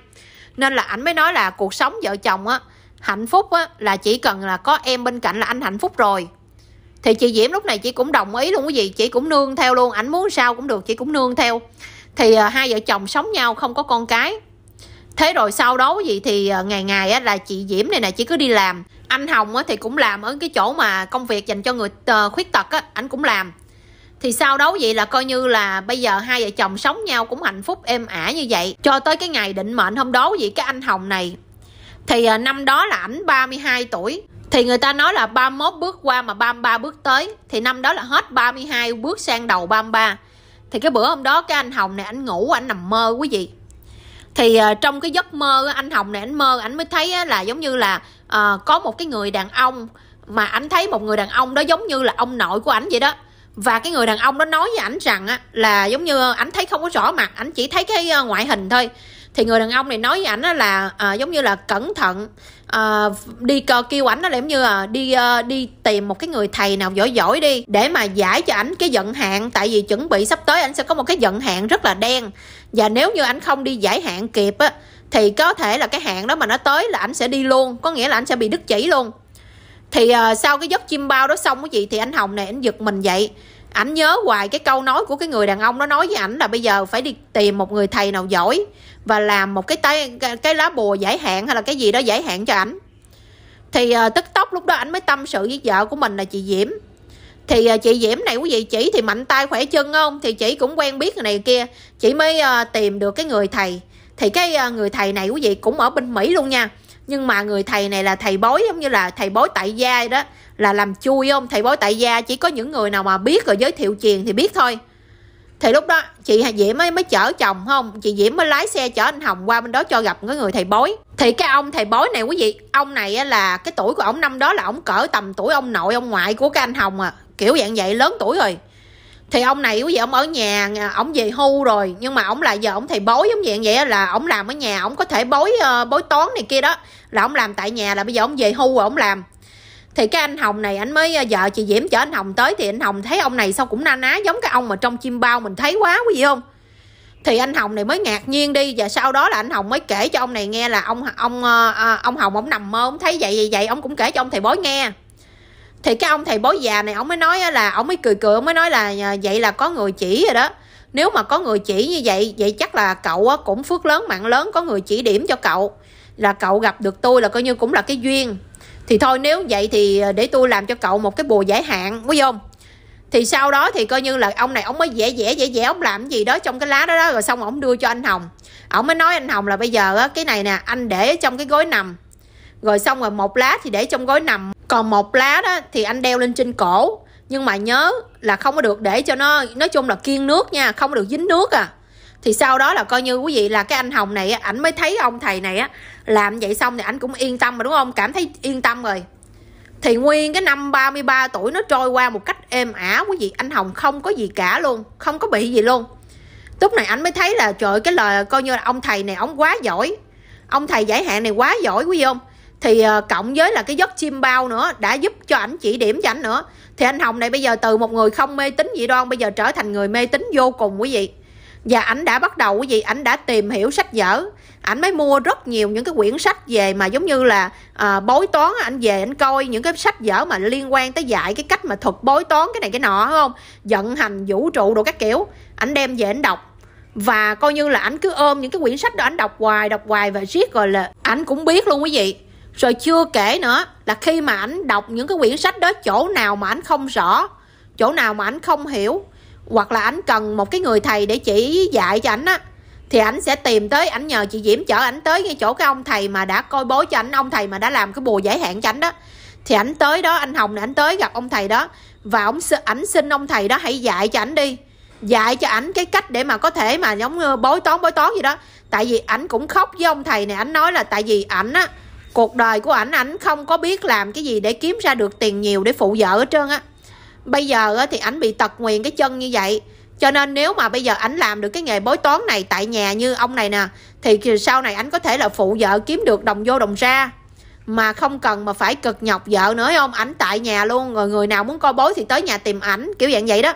Nên là anh mới nói là cuộc sống vợ chồng á, hạnh phúc á, là chỉ cần là có em bên cạnh là anh hạnh phúc rồi. Thì chị Diễm lúc này chị cũng đồng ý luôn quý vị, chị cũng nương theo luôn. Ảnh muốn sao cũng được, chị cũng nương theo. Thì hai vợ chồng sống nhau không có con cái. Thế rồi sau đó quý vị thì ngày ngày á, là chị Diễm này nè chị cứ đi làm. Anh Hồng á, thì cũng làm ở cái chỗ mà công việc dành cho người khuyết tật á, ảnh cũng làm. Thì sau đó vậy là coi như là bây giờ hai vợ chồng sống nhau cũng hạnh phúc êm ả như vậy. Cho tới cái ngày định mệnh hôm đó vậy, cái anh Hồng này thì năm đó là ảnh 32 tuổi. Thì người ta nói là 31 bước qua mà 33 bước tới. Thì năm đó là hết 32 bước sang đầu 33. Thì cái bữa hôm đó cái anh Hồng này ảnh ngủ, ảnh nằm mơ quý vị. Thì trong cái giấc mơ anh Hồng này ảnh mơ, ảnh mới thấy là giống như là có một cái người đàn ông. Mà ảnh thấy một người đàn ông đó giống như là ông nội của ảnh vậy đó. Và cái người đàn ông đó nói với ảnh rằng á, là giống như ảnh thấy không có rõ mặt, ảnh chỉ thấy cái ngoại hình thôi. Thì người đàn ông này nói với ảnh là giống như là cẩn thận, đi kêu ảnh là giống như là đi tìm một cái người thầy nào giỏi giỏi đi, để mà giải cho ảnh cái vận hạn. Tại vì chuẩn bị sắp tới ảnh sẽ có một cái vận hạn rất là đen. Và nếu như ảnh không đi giải hạn kịp á, thì có thể là cái hạn đó mà nó tới là ảnh sẽ đi luôn, có nghĩa là ảnh sẽ bị đứt chỉ luôn. Thì sau cái giấc chim bao đó xong quý vị, thì anh Hồng này ảnh giật mình dậy. Ảnh nhớ hoài cái câu nói của cái người đàn ông đó nói với ảnh là bây giờ phải đi tìm một người thầy nào giỏi và làm một cái lá bùa giải hạn hay là cái gì đó giải hạn cho ảnh. Thì tức tốc lúc đó ảnh mới tâm sự với vợ của mình là chị Diễm. Thì chị Diễm này quý vị, chỉ thì mạnh tay khỏe chân không, thì chị cũng quen biết người này kia, chị mới tìm được cái người thầy. Thì cái người thầy này quý vị cũng ở bên Mỹ luôn nha. Nhưng mà người thầy này là thầy bói, giống như là thầy bói tại gia đó, là làm chui không. Thầy bói tại gia chỉ có những người nào mà biết rồi giới thiệu truyền thì biết thôi. Thì lúc đó chị Diễm mới chở chồng không, chị Diễm mới lái xe chở anh Hồng qua bên đó cho gặp cái người thầy bói. Thì cái ông thầy bói này quý vị, ông này là cái tuổi của ông năm đó là ông cỡ tầm tuổi ông nội ông ngoại của cái anh Hồng à, kiểu dạng vậy, lớn tuổi rồi. Thì ông này quý vị, ông ở nhà, ông về hưu rồi, nhưng mà ông là giờ ông thầy bói giống dạng vậy, là ông làm ở nhà, ông có thể bói toán này kia đó, là ông làm tại nhà, là bây giờ ông về hưu rồi ông làm. Thì cái anh Hồng này anh mới, vợ chị Diễm chở anh Hồng tới, thì anh Hồng thấy ông này sao cũng na ná giống cái ông mà trong chim bao mình thấy quá quý vị không. thì anh Hồng này mới ngạc nhiên đi. Và sau đó là anh Hồng mới kể cho ông này nghe là ông Hồng ông nằm mơ ông thấy vậy, ông cũng kể cho ông thầy bói nghe. Thì cái ông thầy bói già này ông mới nói là, ông mới cười, ông mới nói là vậy là có người chỉ rồi đó. Nếu mà có người chỉ như vậy, vậy chắc là cậu cũng phước lớn mạng lớn, có người chỉ điểm cho cậu. Là cậu gặp được tôi là coi như cũng là cái duyên. Thì thôi nếu vậy thì để tôi làm cho cậu một cái bùa giải hạn, có không? Thì sau đó thì coi như là ông này ông mới vẽ ông làm gì đó trong cái lá đó rồi xong ông đưa cho anh Hồng. Ông mới nói anh Hồng là bây giờ á, cái này nè anh để trong cái gối nằm. Rồi xong rồi một lá thì để trong gối nằm, còn một lá đó thì anh đeo lên trên cổ. Nhưng mà nhớ là không có được để cho nó, nói chung là kiêng nước nha, không có được dính nước à. Thì sau đó là coi như quý vị là cái anh Hồng này ảnh mới thấy ông thầy này á làm vậy xong thì ảnh cũng yên tâm rồi đúng không? Cảm thấy yên tâm rồi. Thì nguyên cái năm 33 tuổi nó trôi qua một cách êm ả quý vị. Anh Hồng không có gì cả luôn, không có bị gì luôn. Lúc này ảnh mới thấy là trời cái lời coi như là ông thầy này ổng quá giỏi. Ông thầy giải hạn này quá giỏi quý vị không? Thì cộng với là cái giấc chim bao nữa đã giúp cho ảnh chỉ điểm cho ảnh nữa. Thì anh Hồng này bây giờ từ một người không mê tín dị đoan bây giờ trở thành người mê tín vô cùng quý vị. Và ảnh đã bắt đầu quý vị, ảnh đã tìm hiểu sách vở, ảnh mới mua rất nhiều những cái quyển sách về mà giống như là bói toán, ảnh về ảnh coi những cái sách vở mà liên quan tới dạy cái cách mà thuật bói toán cái này cái nọ không, vận hành vũ trụ đồ các kiểu, ảnh đem về ảnh đọc. Và coi như là ảnh cứ ôm những cái quyển sách đó ảnh đọc hoài và riết rồi là ảnh cũng biết luôn quý vị. Rồi chưa kể nữa là khi mà ảnh đọc những cái quyển sách đó, chỗ nào mà ảnh không rõ, chỗ nào mà ảnh không hiểu, hoặc là ảnh cần một cái người thầy để chỉ dạy cho ảnh á, thì ảnh sẽ tìm tới, ảnh nhờ chị Diễm chở ảnh tới ngay chỗ cái ông thầy mà đã coi bói cho ảnh, ông thầy mà đã làm cái bùa giải hạn cho ảnh đó. Thì ảnh tới đó, anh Hồng này ảnh tới gặp ông thầy đó và ảnh xin ông thầy đó hãy dạy cho ảnh đi, dạy cho ảnh cái cách để mà có thể mà giống bói toán gì đó. Tại vì ảnh cũng khóc với ông thầy này, ảnh nói là tại vì ảnh á, cuộc đời của ảnh không có biết làm cái gì để kiếm ra được tiền nhiều để phụ vợ hết trơn á. Bây giờ thì ảnh bị tật nguyền cái chân như vậy, cho nên nếu mà bây giờ ảnh làm được cái nghề bói toán này tại nhà như ông này nè, thì sau này ảnh có thể là phụ vợ kiếm được đồng vô đồng ra, mà không cần mà phải cực nhọc vợ nữa không. Ảnh tại nhà luôn, rồi người nào muốn coi bói thì tới nhà tìm ảnh, kiểu dạng vậy đó.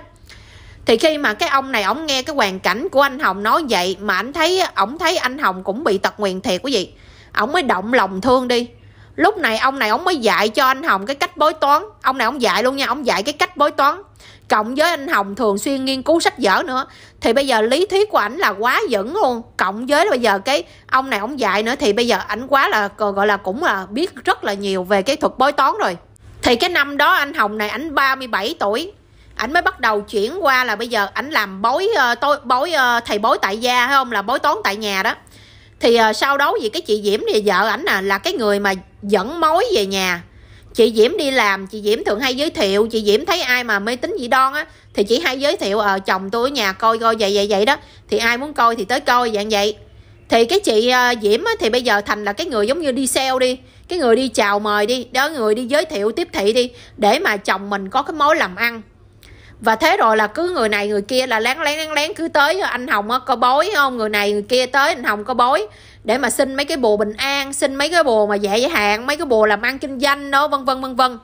Thì khi mà cái ông này ổng nghe cái hoàn cảnh của anh Hồng nói vậy mà ảnh thấy, ổng thấy anh Hồng cũng bị tật nguyền thiệt quý vị, ổng mới động lòng thương đi. Lúc này ông này ổng mới dạy cho anh Hồng cái cách bói toán. Ông này ổng dạy luôn nha, ổng dạy cái cách bói toán. Cộng với anh Hồng thường xuyên nghiên cứu sách vở nữa, thì bây giờ lý thuyết của ảnh là quá vững luôn. Cộng với bây giờ cái ông này ổng dạy nữa, thì bây giờ ảnh quá là gọi là cũng là biết rất là nhiều về cái thuật bói toán rồi. Thì cái năm đó anh Hồng này ảnh 37 tuổi, ảnh mới bắt đầu chuyển qua là bây giờ ảnh làm thầy bói tại gia hay không, là bói toán tại nhà đó. Thì sau đó vì cái chị Diễm thì vợ ảnh là cái người mà dẫn mối về nhà. Chị Diễm đi làm, chị Diễm thường hay giới thiệu, chị Diễm thấy ai mà mê tín dị đoan á thì chị hay giới thiệu chồng tôi ở nhà coi vậy đó, thì ai muốn coi thì tới coi dạng vậy. Thì cái chị Diễm á, thì bây giờ thành là cái người giống như đi sale đi, cái người đi chào mời đi, đó người đi giới thiệu tiếp thị đi, để mà chồng mình có cái mối làm ăn. Và thế rồi là cứ người này người kia là lén lén cứ tới anh Hồng coi bói không, người này người kia tới anh Hồng coi bói để mà xin mấy cái bùa bình an, xin mấy cái bùa mà dạy giải hạn, mấy cái bùa làm ăn kinh doanh đó, vân vân.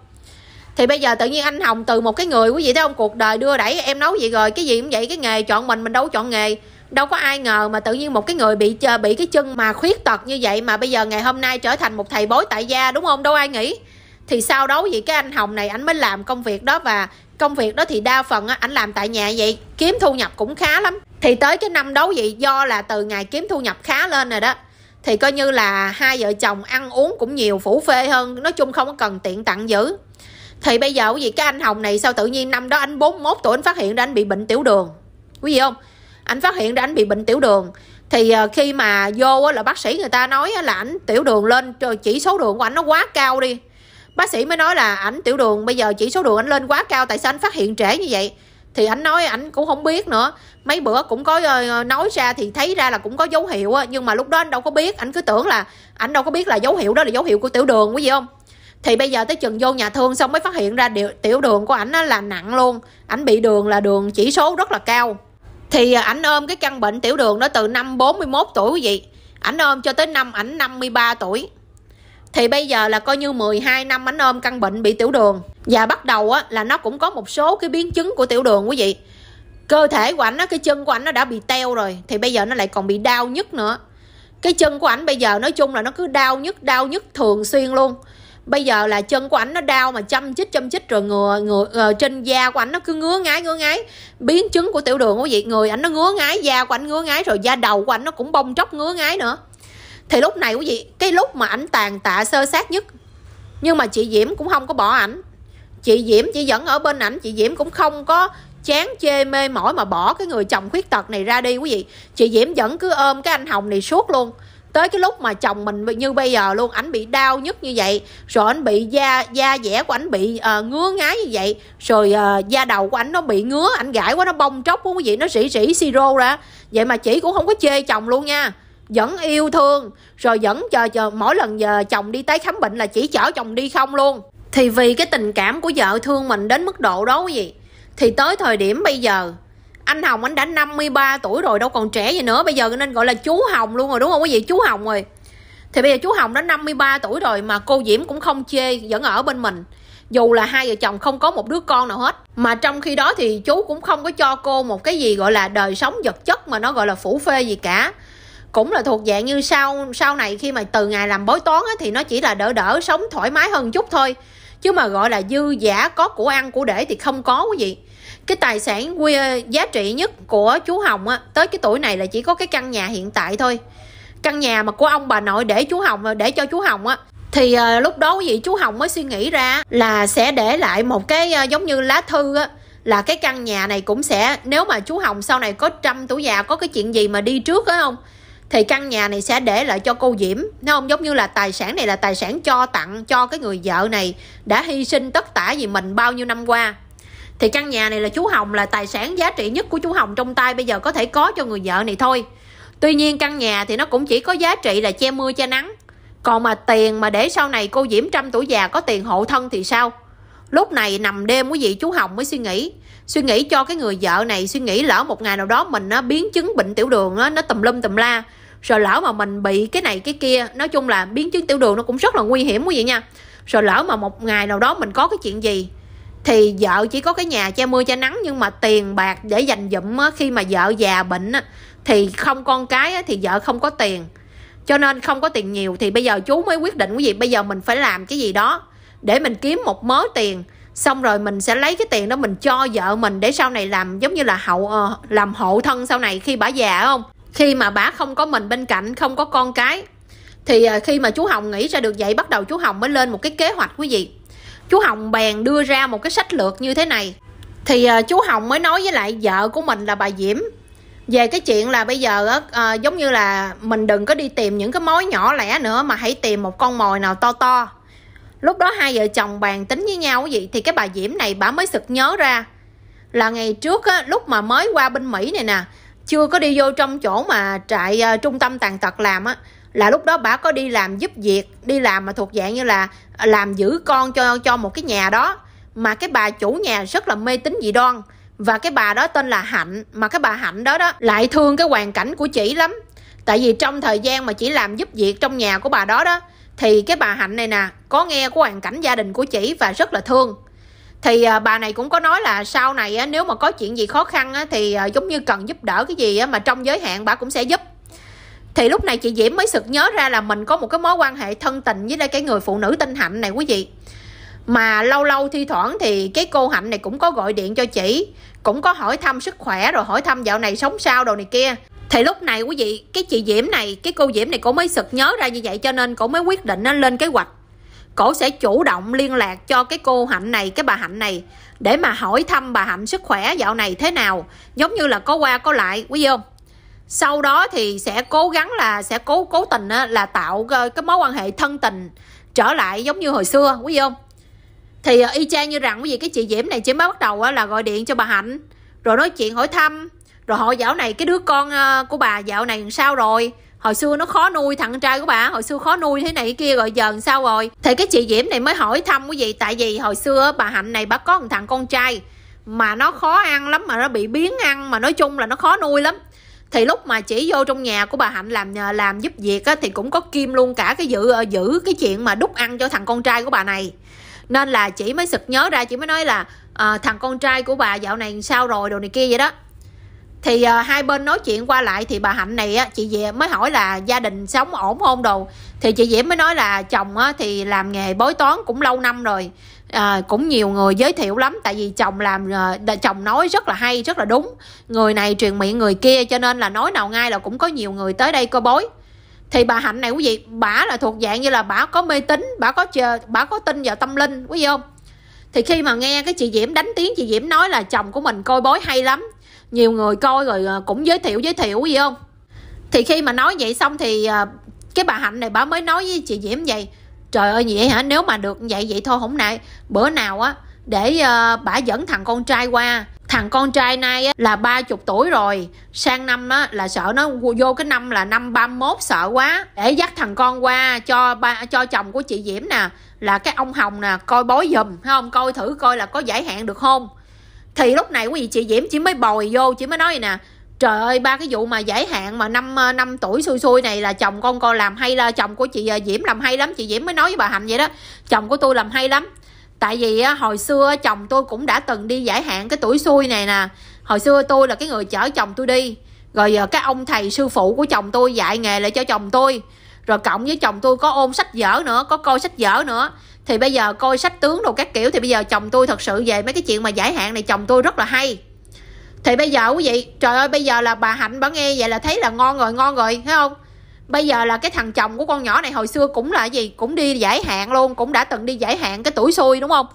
Thì bây giờ tự nhiên anh Hồng từ một cái người quý vị thấy không, cuộc đời đưa đẩy em nói vậy rồi, cái gì cũng vậy, cái nghề chọn mình đâu chọn nghề, đâu có ai ngờ mà tự nhiên một cái người bị cái chân mà khuyết tật như vậy mà bây giờ ngày hôm nay trở thành một thầy bói tại gia đúng không, đâu ai nghĩ. Thì sau đó vậy cái anh Hồng này ảnh mới làm công việc đó, và công việc đó thì đa phần ảnh làm tại nhà vậy, kiếm thu nhập cũng khá lắm. Thì tới cái năm đó vậy, do là từ ngày kiếm thu nhập khá lên rồi đó, thì coi như là hai vợ chồng ăn uống cũng nhiều phủ phê hơn, nói chung không có cần tiện tặng dữ. Thì bây giờ quý vị cái anh Hồng này sao tự nhiên năm đó ảnh 41 tuổi ảnh phát hiện ra ảnh bị bệnh tiểu đường. Quý vị không? Ảnh phát hiện ra ảnh bị bệnh tiểu đường. Thì khi mà vô là bác sĩ người ta nói là ảnh tiểu đường lên, chỉ số đường của ảnh nó quá cao đi. Bác sĩ mới nói là ảnh tiểu đường, bây giờ chỉ số đường ảnh lên quá cao, tại sao ảnh phát hiện trễ như vậy? Thì ảnh nói ảnh cũng không biết nữa. Mấy bữa cũng có nói ra thì thấy ra là cũng có dấu hiệu, nhưng mà lúc đó ảnh đâu có biết, ảnh cứ tưởng là ảnh đâu có biết là dấu hiệu đó là dấu hiệu của tiểu đường, quý vị không? Thì bây giờ tới chừng vô nhà thương xong mới phát hiện ra tiểu đường của ảnh là nặng luôn, ảnh bị đường là đường chỉ số rất là cao. Thì ảnh ôm cái căn bệnh tiểu đường đó từ năm 41 tuổi quý vị, ảnh ôm cho tới năm ảnh 53 tuổi. Thì bây giờ là coi như 12 năm ảnh ôm căn bệnh bị tiểu đường. Và bắt đầu á, là nó cũng có một số cái biến chứng của tiểu đường quý vị. Cơ thể của ảnh á, cái chân của ảnh nó đã bị teo rồi thì bây giờ nó lại còn bị đau nhức nữa. Cái chân của ảnh bây giờ nói chung là nó cứ đau nhức thường xuyên luôn. Bây giờ là chân của ảnh nó đau mà châm chích rồi trên da của ảnh nó cứ ngứa ngáy, biến chứng của tiểu đường quý vị, người ảnh nó ngứa ngáy, da của ảnh ngứa ngáy rồi da đầu của ảnh nó cũng bong tróc ngứa ngáy nữa. Thì lúc này quý vị, cái lúc mà ảnh tàn tạ sơ sát nhất, nhưng mà chị Diễm cũng không có bỏ ảnh. Chị Diễm chỉ vẫn ở bên ảnh, chị Diễm cũng không có chán chê mê mỏi mà bỏ cái người chồng khuyết tật này ra đi quý vị. Chị Diễm vẫn cứ ôm cái anh Hồng này suốt luôn. Tới cái lúc mà chồng mình như bây giờ luôn, ảnh bị đau nhức như vậy, rồi ảnh bị da dẻ của ảnh bị ngứa ngái như vậy, rồi da đầu của ảnh nó bị ngứa, ảnh gãi quá nó bong tróc quý vị, nó rỉ siro ra. Vậy mà chị cũng không có chê chồng luôn nha, vẫn yêu thương, rồi vẫn chờ mỗi lần giờ chồng đi tới khám bệnh là chỉ chở chồng đi không luôn. Thì vì cái tình cảm của vợ thương mình đến mức độ đó quý vị, thì tới thời điểm bây giờ anh Hồng anh đã 53 tuổi rồi, đâu còn trẻ gì nữa. Bây giờ nên gọi là chú Hồng luôn rồi đúng không quý vị, chú Hồng rồi. Thì bây giờ chú Hồng đã 53 tuổi rồi mà cô Diễm cũng không chê, vẫn ở bên mình. Dù là hai vợ chồng không có một đứa con nào hết. Mà trong khi đó thì chú cũng không có cho cô một cái gì gọi là đời sống vật chất mà nó gọi là phủ phê gì cả. Cũng là thuộc dạng như sau này khi mà từ ngày làm bói toán á, thì nó chỉ là đỡ sống thoải mái hơn chút thôi. Chứ mà gọi là dư giả có của ăn của để thì không có quý vị. Cái tài sản giá trị nhất của chú Hồng á, tới cái tuổi này là chỉ có cái căn nhà hiện tại thôi. Căn nhà mà của ông bà nội để chú Hồng, để cho chú Hồng á. Thì lúc đó quý vị, chú Hồng mới suy nghĩ ra là sẽ để lại một cái giống như lá thư á, là cái căn nhà này cũng sẽ, nếu mà chú Hồng sau này có trăm tuổi già, có cái chuyện gì mà đi trước á không, thì căn nhà này sẽ để lại cho cô Diễm, nó không giống như là tài sản này là tài sản cho tặng cho cái người vợ này đã hy sinh tất tả vì mình bao nhiêu năm qua. Thì căn nhà này là chú Hồng, là tài sản giá trị nhất của chú Hồng trong tay bây giờ có thể có cho người vợ này thôi. Tuy nhiên căn nhà thì nó cũng chỉ có giá trị là che mưa che nắng. Còn mà tiền mà để sau này cô Diễm trăm tuổi già có tiền hộ thân thì sao? Lúc này nằm đêm quý vị, chú Hồng mới suy nghĩ cho cái người vợ này, suy nghĩ lỡ một ngày nào đó mình nó biến chứng bệnh tiểu đường đó, nó tùm lum tùm la. Rồi lỡ mà mình bị cái này cái kia, nói chung là biến chứng tiểu đường nó cũng rất là nguy hiểm quý vị nha. Rồi lỡ mà một ngày nào đó mình có cái chuyện gì thì vợ chỉ có cái nhà che mưa che nắng, nhưng mà tiền bạc để dành dụm khi mà vợ già bệnh thì không, con cái thì vợ không có tiền, cho nên không có tiền nhiều. Thì bây giờ chú mới quyết định quý vị, bây giờ mình phải làm cái gì đó để mình kiếm một mớ tiền, xong rồi mình sẽ lấy cái tiền đó mình cho vợ mình để sau này làm giống như là làm hộ thân sau này khi bả già không, khi mà bả không có mình bên cạnh, không có con cái. Thì khi mà chú Hồng nghĩ ra được vậy, bắt đầu chú Hồng mới lên một cái kế hoạch quý vị. Chú Hồng bèn đưa ra một cái sách lược như thế này. Thì chú Hồng mới nói với lại vợ của mình là bà Diễm về cái chuyện là bây giờ giống như là mình đừng có đi tìm những cái mối nhỏ lẻ nữa, mà hãy tìm một con mồi nào to to. Lúc đó hai vợ chồng bàn tính với nhau quý vị. Thì cái bà Diễm này bà mới sực nhớ ra là ngày trước á, lúc mà mới qua bên Mỹ này nè, chưa có đi vô trong chỗ mà trại trung tâm tàn tật làm á, là lúc đó bà có đi làm giúp việc, đi làm mà thuộc dạng như là làm giữ con cho một cái nhà đó. Mà cái bà chủ nhà rất là mê tín dị đoan, và cái bà đó tên là Hạnh. Mà cái bà Hạnh đó lại thương cái hoàn cảnh của chị lắm. Tại vì trong thời gian mà chị làm giúp việc trong nhà của bà đó thì cái bà Hạnh này nè có nghe của hoàn cảnh gia đình của chị và rất là thương. Thì bà này cũng có nói là sau này á, nếu mà có chuyện gì khó khăn á, thì giống như cần giúp đỡ cái gì á, mà trong giới hạn bà cũng sẽ giúp. Thì lúc này chị Diễm mới sực nhớ ra là mình có một cái mối quan hệ thân tình với cái người phụ nữ tên Hạnh này quý vị. Mà lâu lâu thi thoảng thì cái cô Hạnh này cũng có gọi điện cho chị, cũng có hỏi thăm sức khỏe, rồi hỏi thăm dạo này sống sao đồ này kia. Thì lúc này quý vị, cái chị Diễm này, cái cô Diễm này cổ mới sực nhớ ra như vậy, cho nên cổ mới quyết định lên kế hoạch. Cổ sẽ chủ động liên lạc cho cái cô Hạnh này, cái bà Hạnh này, để mà hỏi thăm bà Hạnh sức khỏe dạo này thế nào, giống như là có qua có lại quý vị không? Sau đó thì sẽ cố gắng là sẽ cố tình là tạo cái mối quan hệ thân tình trở lại giống như hồi xưa quý vị không? Thì y chang như rằng quý vị, cái chị Diễm này chỉ mới bắt đầu là gọi điện cho bà Hạnh, rồi nói chuyện hỏi thăm, rồi hỏi dạo này cái đứa con của bà dạo này làm sao rồi, hồi xưa nó khó nuôi, thằng trai của bà hồi xưa khó nuôi thế này kia, rồi giờ làm sao rồi. Thì cái chị Diễm này mới hỏi thăm quý vị, tại vì hồi xưa bà Hạnh này bà có một thằng con trai mà nó khó ăn lắm, mà nó bị biếng ăn, mà nói chung là nó khó nuôi lắm. Thì lúc mà chỉ vô trong nhà của bà Hạnh làm giúp việc á, thì cũng có kim luôn cả cái giữ cái chuyện mà đút ăn cho thằng con trai của bà này. Nên là chị mới sực nhớ ra, chị mới nói là thằng con trai của bà dạo này sao rồi đồ này kia vậy đó. Thì hai bên nói chuyện qua lại thì bà Hạnh này á, chị Diễm mới hỏi là gia đình sống ổn không đồ. Thì chị Diễm mới nói là chồng á, thì làm nghề bói toán cũng lâu năm rồi, cũng nhiều người giới thiệu lắm. Tại vì chồng làm chồng nói rất là hay, rất là đúng, người này truyền miệng người kia, cho nên là nói nào ngay là cũng có nhiều người tới đây coi bói. Thì bà Hạnh này quý vị, bả là thuộc dạng như là bả có mê tín, bả có tin vào tâm linh, quý vị không? Thì khi mà nghe cái chị Diễm đánh tiếng, chị Diễm nói là chồng của mình coi bói hay lắm, nhiều người coi rồi cũng giới thiệu gì không. Thì khi mà nói vậy xong thì cái bà Hạnh này bà mới nói với chị Diễm vậy: trời ơi vậy hả, nếu mà được vậy vậy thôi hôm nay bữa nào á để bà dẫn thằng con trai qua. Thằng con trai nay á, là 30 tuổi rồi, sang năm á, là sợ nó vô cái năm là năm 31 sợ quá. Để dắt thằng con qua cho chồng của chị Diễm nè, là cái ông Hồng nè, coi bói giùm không, coi thử coi là có giải hạn được không. Thì lúc này quý vị, chị Diễm chỉ mới bồi vô, chỉ mới nói nè: trời ơi ba cái vụ mà giải hạn mà năm tuổi xui xui này là chồng con coi làm hay, là chồng của chị Diễm làm hay lắm. Chị Diễm mới nói với bà Hạnh vậy đó: chồng của tôi làm hay lắm, tại vì hồi xưa chồng tôi cũng đã từng đi giải hạn cái tuổi xui này nè. Hồi xưa tôi là cái người chở chồng tôi đi, rồi cái ông thầy sư phụ của chồng tôi dạy nghề lại cho chồng tôi, rồi cộng với chồng tôi có ôn sách vở nữa, có coi sách vở nữa. Thì bây giờ coi sách tướng đồ các kiểu, thì bây giờ chồng tôi thật sự về mấy cái chuyện mà giải hạn này chồng tôi rất là hay. Thì bây giờ quý vị, trời ơi bây giờ là bà Hạnh bà nghe vậy là thấy là ngon rồi, thấy không? Bây giờ là cái thằng chồng của con nhỏ này hồi xưa cũng là gì, cũng đi giải hạn luôn, cũng đã từng đi giải hạn cái tuổi xui, đúng không?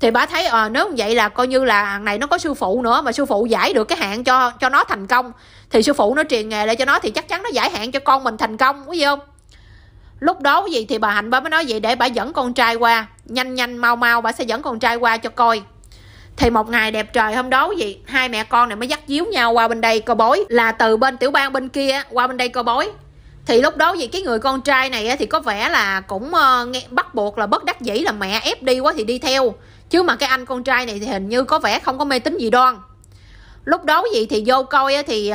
Thì bà thấy nếu vậy là coi như là thằng này nó có sư phụ nữa, mà sư phụ giải được cái hạn cho nó thành công, thì sư phụ nó truyền nghề lại cho nó, thì chắc chắn nó giải hạn cho con mình thành công, quý vị không? Lúc đó cái gì thì bà Hạnh bà mới nói vậy: để bà dẫn con trai qua, nhanh mau bà sẽ dẫn con trai qua cho coi. Thì một ngày đẹp trời hôm đó gì, hai mẹ con này mới dắt díu nhau qua bên đây coi bói, là từ bên tiểu bang bên kia qua bên đây coi bói. Thì lúc đó gì cái người con trai này thì có vẻ là cũng bắt buộc là bất đắc dĩ, là mẹ ép đi quá thì đi theo, chứ mà cái anh con trai này thì hình như có vẻ không có mê tín gì đoan. Lúc đó gì thì vô coi thì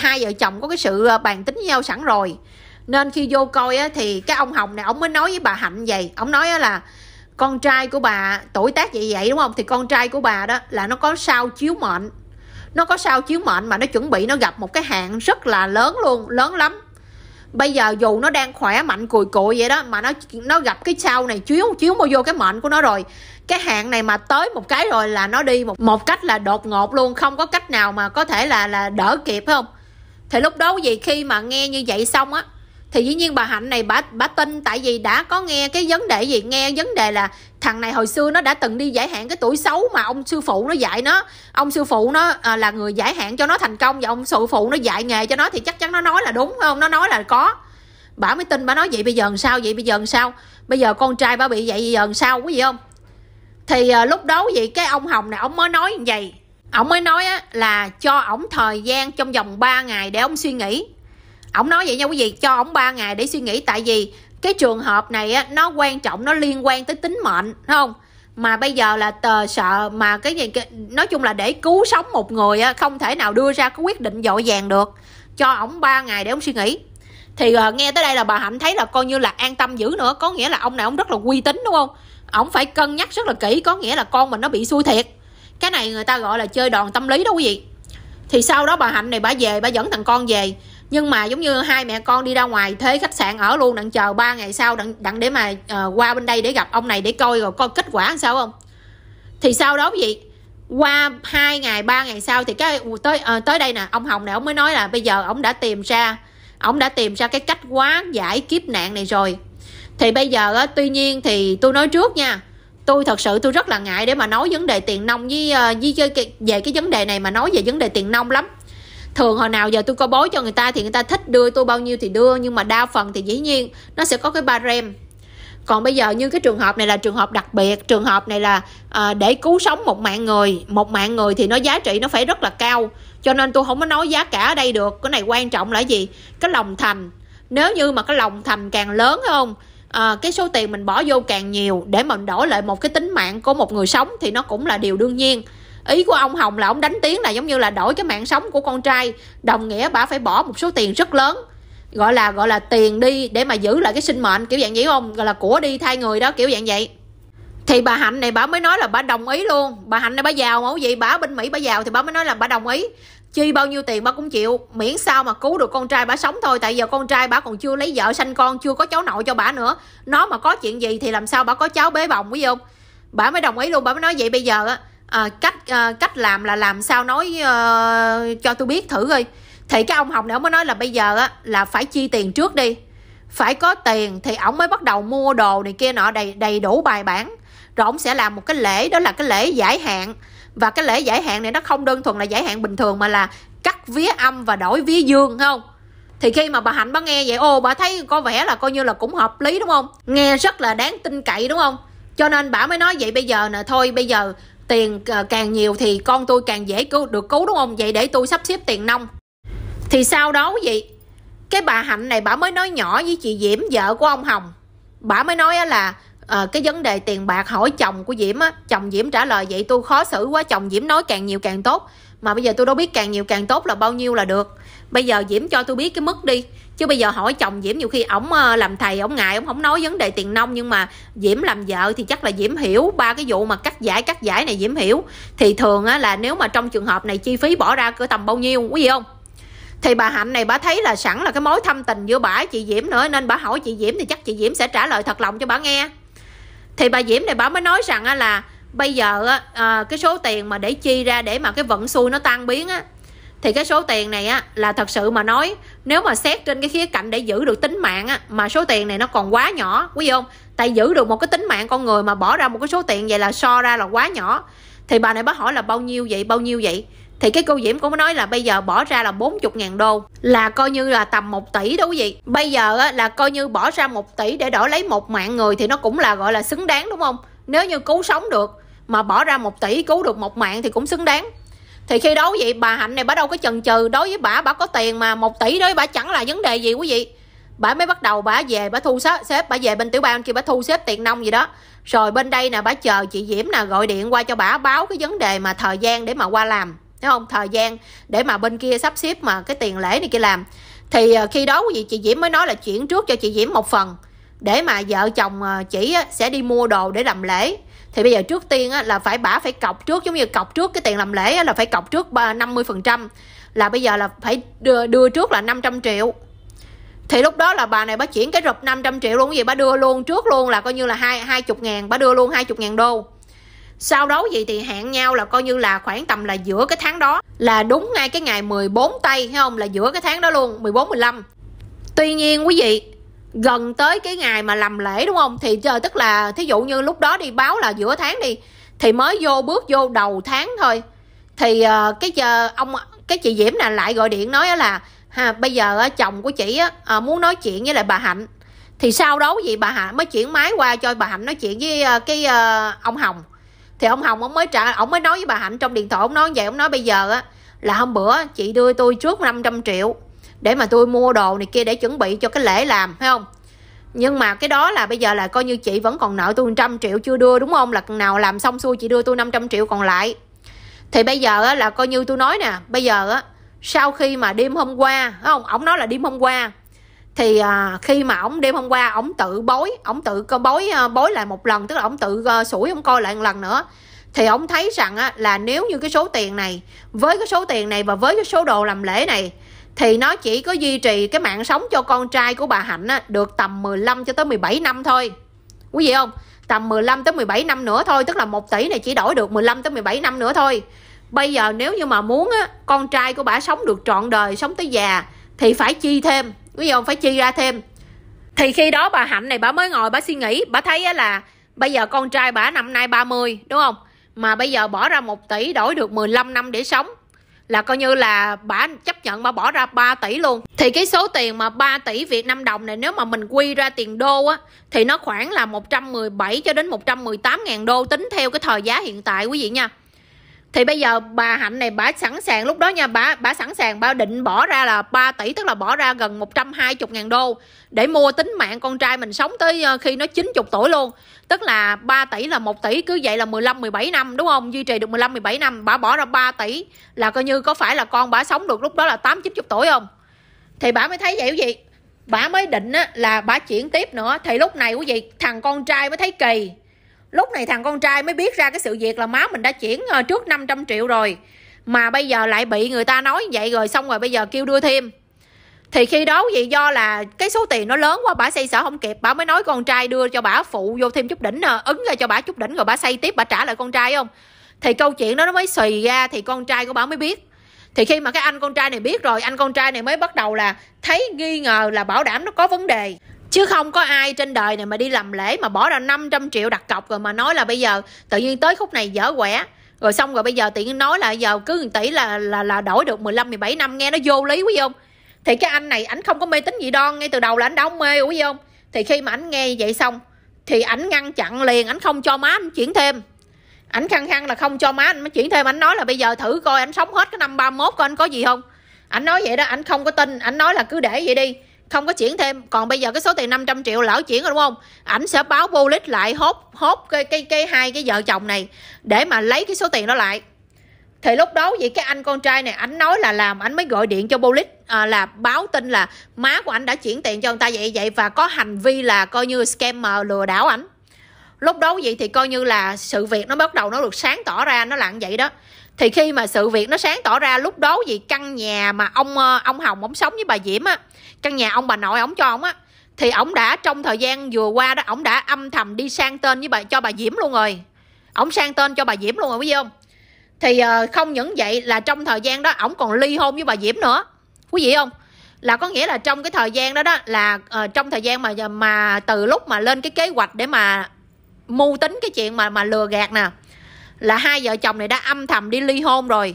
hai vợ chồng có cái sự bàn tính với nhau sẵn rồi, nên khi vô coi thì cái ông Hồng này ông mới nói với bà Hạnh vậy. Ông nói là con trai của bà tuổi tác vậy vậy đúng không, thì con trai của bà đó là nó có sao chiếu mệnh, nó có sao chiếu mệnh mà nó chuẩn bị nó gặp một cái hạn rất là lớn luôn, lớn lắm. Bây giờ dù nó đang khỏe mạnh cùi cụi vậy đó, mà nó gặp cái sao này chiếu vô cái mệnh của nó rồi, cái hạn này mà tới một cái rồi là nó đi một cách là đột ngột luôn, không có cách nào mà có thể là đỡ kịp, phải không? Thì lúc đó gì khi mà nghe như vậy xong á, thì dĩ nhiên bà Hạnh này bà tin, tại vì đã có nghe cái vấn đề gì, nghe vấn đề là thằng này hồi xưa nó đã từng đi giải hạn cái tuổi xấu mà ông sư phụ nó dạy nó, ông sư phụ nó là người giải hạn cho nó thành công, và ông sư phụ nó dạy nghề cho nó, thì chắc chắn nó nói là đúng, phải không? Nó nói là có, bà mới tin. Bà nói vậy bây giờ làm sao, vậy bây giờ làm sao, bây giờ con trai bà bị vậy bây giờ làm sao, quý vị không? Thì lúc đó vậy cái ông Hồng này ông mới nói như vậy, ông mới nói là cho ổng thời gian trong vòng 3 ngày để ổng suy nghĩ. Ổng nói vậy nha quý vị, cho ổng 3 ngày để suy nghĩ, tại vì cái trường hợp này á, nó quan trọng, nó liên quan tới tính mệnh, thấy không? Mà bây giờ là sợ mà cái gì, nói chung là để cứu sống một người á, không thể nào đưa ra cái quyết định vội vàng được. Cho ổng 3 ngày để ổng suy nghĩ. Thì nghe tới đây là bà Hạnh thấy là coi như là an tâm dữ nữa, có nghĩa là ông này ông rất là uy tín, đúng không? Ổng phải cân nhắc rất là kỹ, có nghĩa là con mình nó bị xui thiệt. Cái này người ta gọi là chơi đòn tâm lý đó quý vị. Thì sau đó bà Hạnh này bà về, bà dẫn thằng con về. Nhưng mà giống như hai mẹ con đi ra ngoài thuê khách sạn ở luôn, đặng chờ 3 ngày sau, đặng để mà qua bên đây để gặp ông này để coi rồi coi kết quả làm sao không. Thì sau đó gì qua 2 ngày 3 ngày sau thì cái tới đây nè, ông Hồng này ông mới nói là bây giờ ông đã tìm ra cái cách hóa giải kiếp nạn này rồi. Thì bây giờ tuy nhiên thì tôi nói trước nha, tôi thật sự rất là ngại để mà nói vấn đề tiền nong về cái vấn đề này, mà nói về vấn đề tiền nong lắm. Thường hồi nào giờ tôi coi bói cho người ta thì người ta thích đưa tôi bao nhiêu thì đưa, nhưng mà đa phần thì dĩ nhiên nó sẽ có cái barem. Còn bây giờ như cái trường hợp này là trường hợp đặc biệt, trường hợp này là để cứu sống một mạng người thì nó giá trị nó phải rất là cao, cho nên tôi không có nói giá cả ở đây được. Cái này quan trọng là gì? Cái lòng thành. Nếu như mà cái lòng thành càng lớn, không cái số tiền mình bỏ vô càng nhiều để mình đổi lại một cái tính mạng của một người sống thì nó cũng là điều đương nhiên. Ý của ông Hồng là ông đánh tiếng là giống như là đổi cái mạng sống của con trai, đồng nghĩa bà phải bỏ một số tiền rất lớn, gọi là tiền đi để mà giữ lại cái sinh mệnh, kiểu dạng vậy không, gọi là của đi thay người đó, kiểu dạng vậy. Thì bà Hạnh này bà mới nói là bà đồng ý luôn. Bà Hạnh này bà giàu mà quý vị, bà ở bên Mỹ bà giàu thì bà mới nói là bà đồng ý. Chi bao nhiêu tiền bà cũng chịu, miễn sao mà cứu được con trai bà sống thôi. Tại giờ con trai bà còn chưa lấy vợ sanh con, chưa có cháu nội cho bà nữa. Nó mà có chuyện gì thì làm sao bà có cháu bế bồng, phải không? Bà mới đồng ý luôn, bà mới nói vậy bây giờ á, cách làm là làm sao nói cho tôi biết thử coi. Thì cái ông Hồng này ông mới nói là bây giờ á là phải chi tiền trước đi, phải có tiền thì ổng mới bắt đầu mua đồ này kia nọ đầy đủ bài bản. Rồi ổng sẽ làm một cái lễ, đó là cái lễ giải hạn. Và cái lễ giải hạn này nó không đơn thuần là giải hạn bình thường mà là cắt vía âm và đổi vía dương, phải không? Thì khi mà bà Hạnh bà nghe vậy, ô bà thấy có vẻ là coi như là cũng hợp lý, đúng không? Nghe rất là đáng tin cậy, đúng không? Cho nên bà mới nói vậy bây giờ nè, thôi bây giờ tiền càng nhiều thì con tôi càng dễ được cứu, đúng không? Vậy để tôi sắp xếp tiền nông. Thì sau đó vậy, cái bà Hạnh này bà mới nói nhỏ với chị Diễm, vợ của ông Hồng. Bà mới nói là cái vấn đề tiền bạc hỏi chồng của Diễm á. Chồng Diễm trả lời vậy tôi khó xử quá. Chồng Diễm nói càng nhiều càng tốt, mà bây giờ tôi đâu biết càng nhiều càng tốt là bao nhiêu là được. Bây giờ Diễm cho tôi biết cái mức đi, chứ bây giờ hỏi chồng Diễm, nhiều khi ổng làm thầy ổng ngại, ổng không nói vấn đề tiền nông. Nhưng mà Diễm làm vợ thì chắc là Diễm hiểu ba cái vụ mà cắt giải này, Diễm hiểu. Thì thường á, là nếu mà trong trường hợp này chi phí bỏ ra cỡ tầm bao nhiêu, quý vị không? Thì bà Hạnh này bà thấy là sẵn là cái mối thâm tình giữa bà với chị Diễm nữa, nên bà hỏi chị Diễm thì chắc chị Diễm sẽ trả lời thật lòng cho bà nghe. Thì bà Diễm này bà mới nói rằng là bây giờ cái số tiền mà để chi ra để mà cái vận xui nó tan biến á, thì cái số tiền này á là thật sự mà nói, nếu mà xét trên cái khía cạnh để giữ được tính mạng á, mà số tiền này nó còn quá nhỏ, quý vị không? Tại giữ được một cái tính mạng con người mà bỏ ra một cái số tiền vậy là so ra là quá nhỏ. Thì bà này bà hỏi là bao nhiêu vậy. Thì cái cô Diễm cũng nói là bây giờ bỏ ra là 40.000 đô, là coi như là tầm 1 tỷ đúng không vậy? Bây giờ á, là coi như bỏ ra 1 tỷ để đổi lấy một mạng người thì nó cũng là gọi là xứng đáng, đúng không? Nếu như cứu sống được, mà bỏ ra 1 tỷ cứu được một mạng thì cũng xứng đáng. Thì khi đó vậy bà Hạnh này bà đâu có chần chừ, đối với bà có tiền mà, 1 tỷ đối với bà chẳng là vấn đề gì quý vị. Bà mới bắt đầu bà về bà thu xếp, bà về bên tiểu bang kia bà thu xếp tiền nông gì đó. Rồi bên đây nè bà chờ chị Diễm nè gọi điện qua cho bà báo cái vấn đề mà thời gian để mà qua làm, thấy không? Thời gian để mà bên kia sắp xếp mà cái tiền lễ này kia làm. Thì khi đó quý vị, chị Diễm mới nói là chuyển trước cho chị Diễm một phần để mà vợ chồng chị sẽ đi mua đồ để làm lễ. Thì bây giờ trước tiên là bà phải cọc trước, giống như cọc trước cái tiền làm lễ là phải cọc trước 50%, là bây giờ là phải đưa trước là 500 triệu. Thì lúc đó là bà này bà chuyển cái rụp 500 triệu luôn, cái gì bà đưa luôn trước luôn, là coi như là 20.000, bà đưa luôn 20.000 đô. Sau đó gì thì hẹn nhau là coi như là khoảng tầm là giữa cái tháng đó, là đúng ngay cái ngày 14 tây, thấy không? Là giữa cái tháng đó luôn, 14-15. Tuy nhiên quý vị, gần tới cái ngày mà làm lễ đúng không? Thì tức là thí dụ như lúc đó đi báo là giữa tháng đi, thì mới bước vô đầu tháng thôi. Thì cái chị Diễm này lại gọi điện nói là bây giờ chồng của chị muốn nói chuyện với lại bà Hạnh. Thì sau đó gì bà Hạnh mới chuyển máy qua cho bà Hạnh nói chuyện với cái ông Hồng. Thì ông Hồng ông mới nói với bà Hạnh trong điện thoại, ông nói vậy, ông nói bây giờ là hôm bữa chị đưa tôi trước 500 triệu để mà tôi mua đồ này kia để chuẩn bị cho cái lễ làm, phải không? Nhưng mà cái đó là bây giờ là coi như chị vẫn còn nợ tôi 100 triệu chưa đưa, đúng không? Là nào làm xong xuôi chị đưa tôi 500 triệu còn lại. Thì bây giờ là coi như tôi nói nè, bây giờ sau khi mà đêm hôm qua, phải không? Ông nói là đêm hôm qua. Thì khi mà ổng đêm hôm qua ổng tự bói lại một lần, tức là ổng tự sủi ổng coi lại một lần nữa. Thì ổng thấy rằng là nếu như cái số tiền này, với cái số tiền này và với cái số đồ làm lễ này, thì nó chỉ có duy trì cái mạng sống cho con trai của bà Hạnh được tầm 15 cho tới 17 năm thôi, quý vị không? Tầm 15 tới 17 năm nữa thôi, tức là 1 tỷ này chỉ đổi được 15 tới 17 năm nữa thôi. Bây giờ nếu như mà muốn con trai của bà sống được trọn đời, sống tới già, thì phải chi thêm, quý vị không? Phải chi ra thêm. Thì khi đó bà Hạnh này bà mới ngồi bà suy nghĩ, bà thấy là bây giờ con trai bà năm nay 30, đúng không? Mà bây giờ bỏ ra 1 tỷ đổi được 15 năm để sống, là coi như là bà chấp nhận bà bỏ ra 3 tỷ luôn. Thì cái số tiền mà 3 tỷ Việt Nam đồng này nếu mà mình quy ra tiền đô á, thì nó khoảng là 117 cho đến 118.000 đô tính theo cái thời giá hiện tại, quý vị nha. Thì bây giờ bà Hạnh này bà sẵn sàng lúc đó nha, bà sẵn sàng bà định bỏ ra là 3 tỷ, tức là bỏ ra gần 120.000 đô để mua tính mạng con trai mình sống tới khi nó 90 tuổi luôn. Tức là 3 tỷ là 1 tỷ cứ vậy là 15-17 năm, đúng không? Duy trì được 15-17 năm, bà bỏ ra 3 tỷ là coi như có phải là con bà sống được lúc đó là 8-90 tuổi không? Thì bà mới thấy vậy quý vị, bà mới định là bà chuyển tiếp nữa. Thì lúc này quý vị, thằng con trai mới thấy kỳ. Lúc này thằng con trai mới biết ra cái sự việc là má mình đã chuyển trước 500 triệu rồi. mà bây giờ lại bị người ta nói vậy rồi, xong rồi bây giờ kêu đưa thêm. Thì khi đó vậy do là cái số tiền nó lớn quá, bả xây sở không kịp, bả mới nói con trai đưa cho bả phụ vô thêm chút đỉnh, ứng ra cho bả chút đỉnh rồi bả xây tiếp, bả trả lại con trai không. Thì câu chuyện đó nó mới xì ra, thì con trai của bả mới biết. Thì khi mà cái anh con trai này biết rồi, anh con trai này mới bắt đầu là thấy nghi ngờ, là bảo đảm nó có vấn đề. Chứ không có ai trên đời này mà đi làm lễ mà bỏ ra 500 triệu đặt cọc rồi mà nói là bây giờ tự nhiên tới khúc này dở quẻ. Rồi xong rồi bây giờ tự nhiên nói là giờ cứ 1 tỷ là đổi được 15-17 năm, nghe nó vô lý quý không? Thì cái anh này ảnh không có mê tín dị đoan, ngay từ đầu là ảnh đã không mê quý không? Thì khi mà ảnh nghe vậy xong thì ảnh ngăn chặn liền, ảnh không cho má ảnh chuyển thêm. Ảnh khăng khăng là không cho má anh mới chuyển thêm. Ảnh nói là bây giờ thử coi ảnh sống hết cái năm 31 coi anh có gì không. Ảnh nói vậy đó, ảnh không có tin, ảnh nói là cứ để vậy đi, không có chuyển thêm. Còn bây giờ cái số tiền 500 triệu lỡ chuyển rồi đúng không? Ảnh sẽ báo police lại hốt cái hai cái vợ chồng này để mà lấy cái số tiền đó lại. Thì lúc đó vậy cái anh con trai này ảnh nói là làm, ảnh mới gọi điện cho police là báo tin là má của ảnh đã chuyển tiền cho người ta vậy và có hành vi là coi như scammer lừa đảo ảnh. Lúc đó vậy thì coi như là sự việc nó bắt đầu nó được sáng tỏ ra, nó là vậy đó. Thì khi mà sự việc nó sáng tỏ ra lúc đó gì căn nhà mà ông Hồng ổng sống với bà Diễm á, căn nhà ông bà nội ổng cho ổng á, thì ổng đã trong thời gian vừa qua đó ổng đã âm thầm đi sang tên với cho bà Diễm luôn rồi. Ổng sang tên cho bà Diễm luôn rồi quý vị không? Thì không những vậy là trong thời gian đó ổng còn ly hôn với bà Diễm nữa. Quý vị không? Là có nghĩa là trong cái thời gian đó đó là trong thời gian mà từ lúc mà lên cái kế hoạch để mà mưu tính cái chuyện mà lừa gạt nè, là hai vợ chồng này đã âm thầm đi ly hôn rồi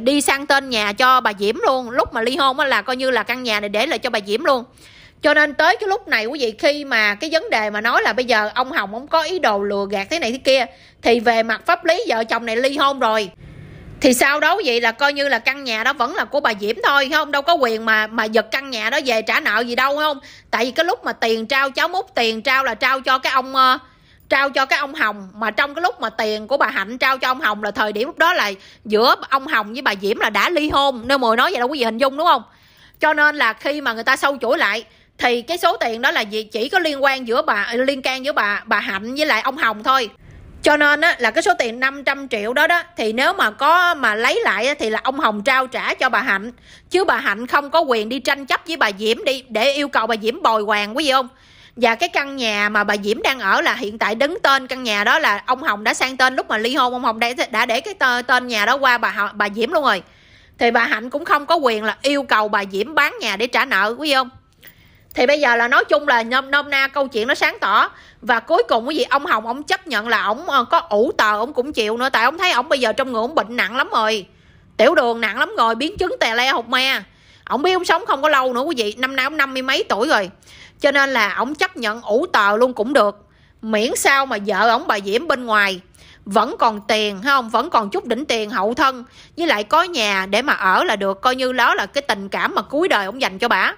đi sang tên nhà cho bà Diễm luôn. Lúc mà ly hôn á là coi như là căn nhà này để lại cho bà Diễm luôn. Cho nên tới cái lúc này quý vị, khi mà cái vấn đề mà nói là bây giờ ông Hồng không có ý đồ lừa gạt thế này thế kia, thì về mặt pháp lý vợ chồng này ly hôn rồi, thì sau đó quý vị là coi như là căn nhà đó vẫn là của bà Diễm thôi, không đâu có quyền mà giật căn nhà đó về trả nợ gì đâu không. Tại vì cái lúc mà tiền trao cháu mút, tiền trao là trao cho cái ông Hồng, mà trong cái lúc mà tiền của bà Hạnh trao cho ông Hồng là thời điểm lúc đó là giữa ông Hồng với bà Diễm là đã ly hôn, nên mùi nói vậy đâu quý vị hình dung đúng không? Cho nên là khi mà người ta sâu chuỗi lại thì cái số tiền đó là chỉ có liên can giữa bà Hạnh với lại ông Hồng thôi. Cho nên á, là cái số tiền 500 triệu đó đó thì nếu mà có mà lấy lại thì là ông Hồng trao trả cho bà Hạnh, chứ bà Hạnh không có quyền đi tranh chấp với bà Diễm đi để yêu cầu bà Diễm bồi hoàn quý vị không? Và cái căn nhà mà bà Diễm đang ở là hiện tại đứng tên căn nhà đó là ông Hồng đã sang tên lúc mà ly hôn, ông Hồng đã để cái tên nhà đó qua bà Diễm luôn rồi. Thì bà Hạnh cũng không có quyền là yêu cầu bà Diễm bán nhà để trả nợ quý vị không? Thì bây giờ là nói chung là nôm na câu chuyện nó sáng tỏ. Và cuối cùng cái gì ông Hồng ông chấp nhận là ông có ủ tờ ông cũng chịu nữa. Tại ông thấy ông bây giờ trong người ông bệnh nặng lắm rồi, tiểu đường nặng lắm rồi, biến chứng tè le hột me. Ông biết ông sống không có lâu nữa quý vị, năm nay ông 50 mấy tuổi rồi. Cho nên là ông chấp nhận ủ tờ luôn cũng được, miễn sao mà vợ ông bà Diễm bên ngoài vẫn còn tiền không, vẫn còn chút đỉnh tiền hậu thân, với lại có nhà để mà ở là được. Coi như đó là cái tình cảm mà cuối đời ông dành cho bà.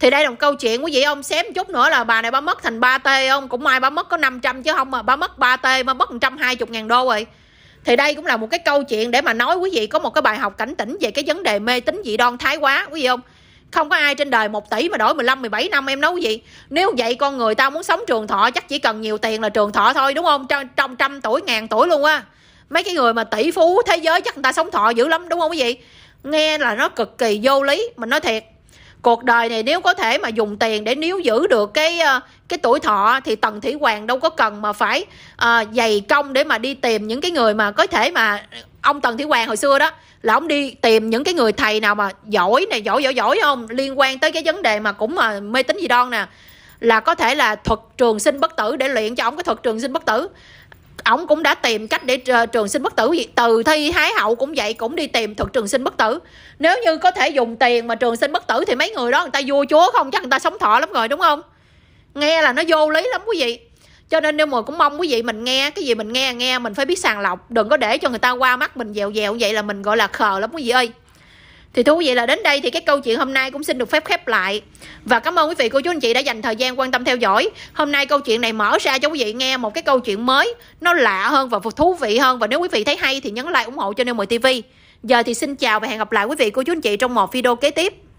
Thì đây là một câu chuyện quý vị ông, xém chút nữa là bà này bà mất thành 3 tỷ không. Cũng may bà mất có 500 chứ không mà bà mất 3 tỷ, bà mất 120.000 đô rồi. Thì đây cũng là một cái câu chuyện để mà nói quý vị có một cái bài học cảnh tỉnh về cái vấn đề mê tín dị đoan thái quá quý vị không. Không có ai trên đời 1 tỷ mà đổi 15-17 năm em nói quý vị. Nếu vậy con người ta muốn sống trường thọ chắc chỉ cần nhiều tiền là trường thọ thôi đúng không? Trong 100 tuổi, 1000 tuổi luôn á. Mấy cái người mà tỷ phú thế giới chắc người ta sống thọ dữ lắm đúng không quý vị? Nghe là nó cực kỳ vô lý. Mình nói thiệt, cuộc đời này nếu có thể mà dùng tiền để níu giữ được cái tuổi thọ thì Tần Thủy Hoàng đâu có cần mà phải dày công để mà đi tìm những cái người mà có thể mà ông Tần Thủy Hoàng hồi xưa đó là ông đi tìm những cái người thầy nào mà giỏi không, liên quan tới cái vấn đề mà cũng mà mê tín dị đoan nè, là có thể là thuật trường sinh bất tử để luyện cho ông cái thuật trường sinh bất tử. Ông cũng đã tìm cách để trường sinh bất tử. Từ Thi Hái Hậu cũng vậy, cũng đi tìm thuật trường sinh bất tử. Nếu như có thể dùng tiền mà trường sinh bất tử thì mấy người đó người ta vua chúa không, chắc người ta sống thọ lắm rồi đúng không? Nghe là nó vô lý lắm quý vị. Cho nên News 10 cũng mong quý vị mình nghe cái gì mình nghe mình phải biết sàng lọc, đừng có để cho người ta qua mắt mình dèo vậy là mình gọi là khờ lắm quý vị ơi. Thì thưa quý vị là đến đây thì cái câu chuyện hôm nay cũng xin được phép khép lại. Và cảm ơn quý vị cô chú anh chị đã dành thời gian quan tâm theo dõi. Hôm nay câu chuyện này mở ra cho quý vị nghe một cái câu chuyện mới, nó lạ hơn và thú vị hơn. Và nếu quý vị thấy hay thì nhấn like ủng hộ cho News 10 TV. Giờ thì xin chào và hẹn gặp lại quý vị cô chú anh chị trong một video kế tiếp.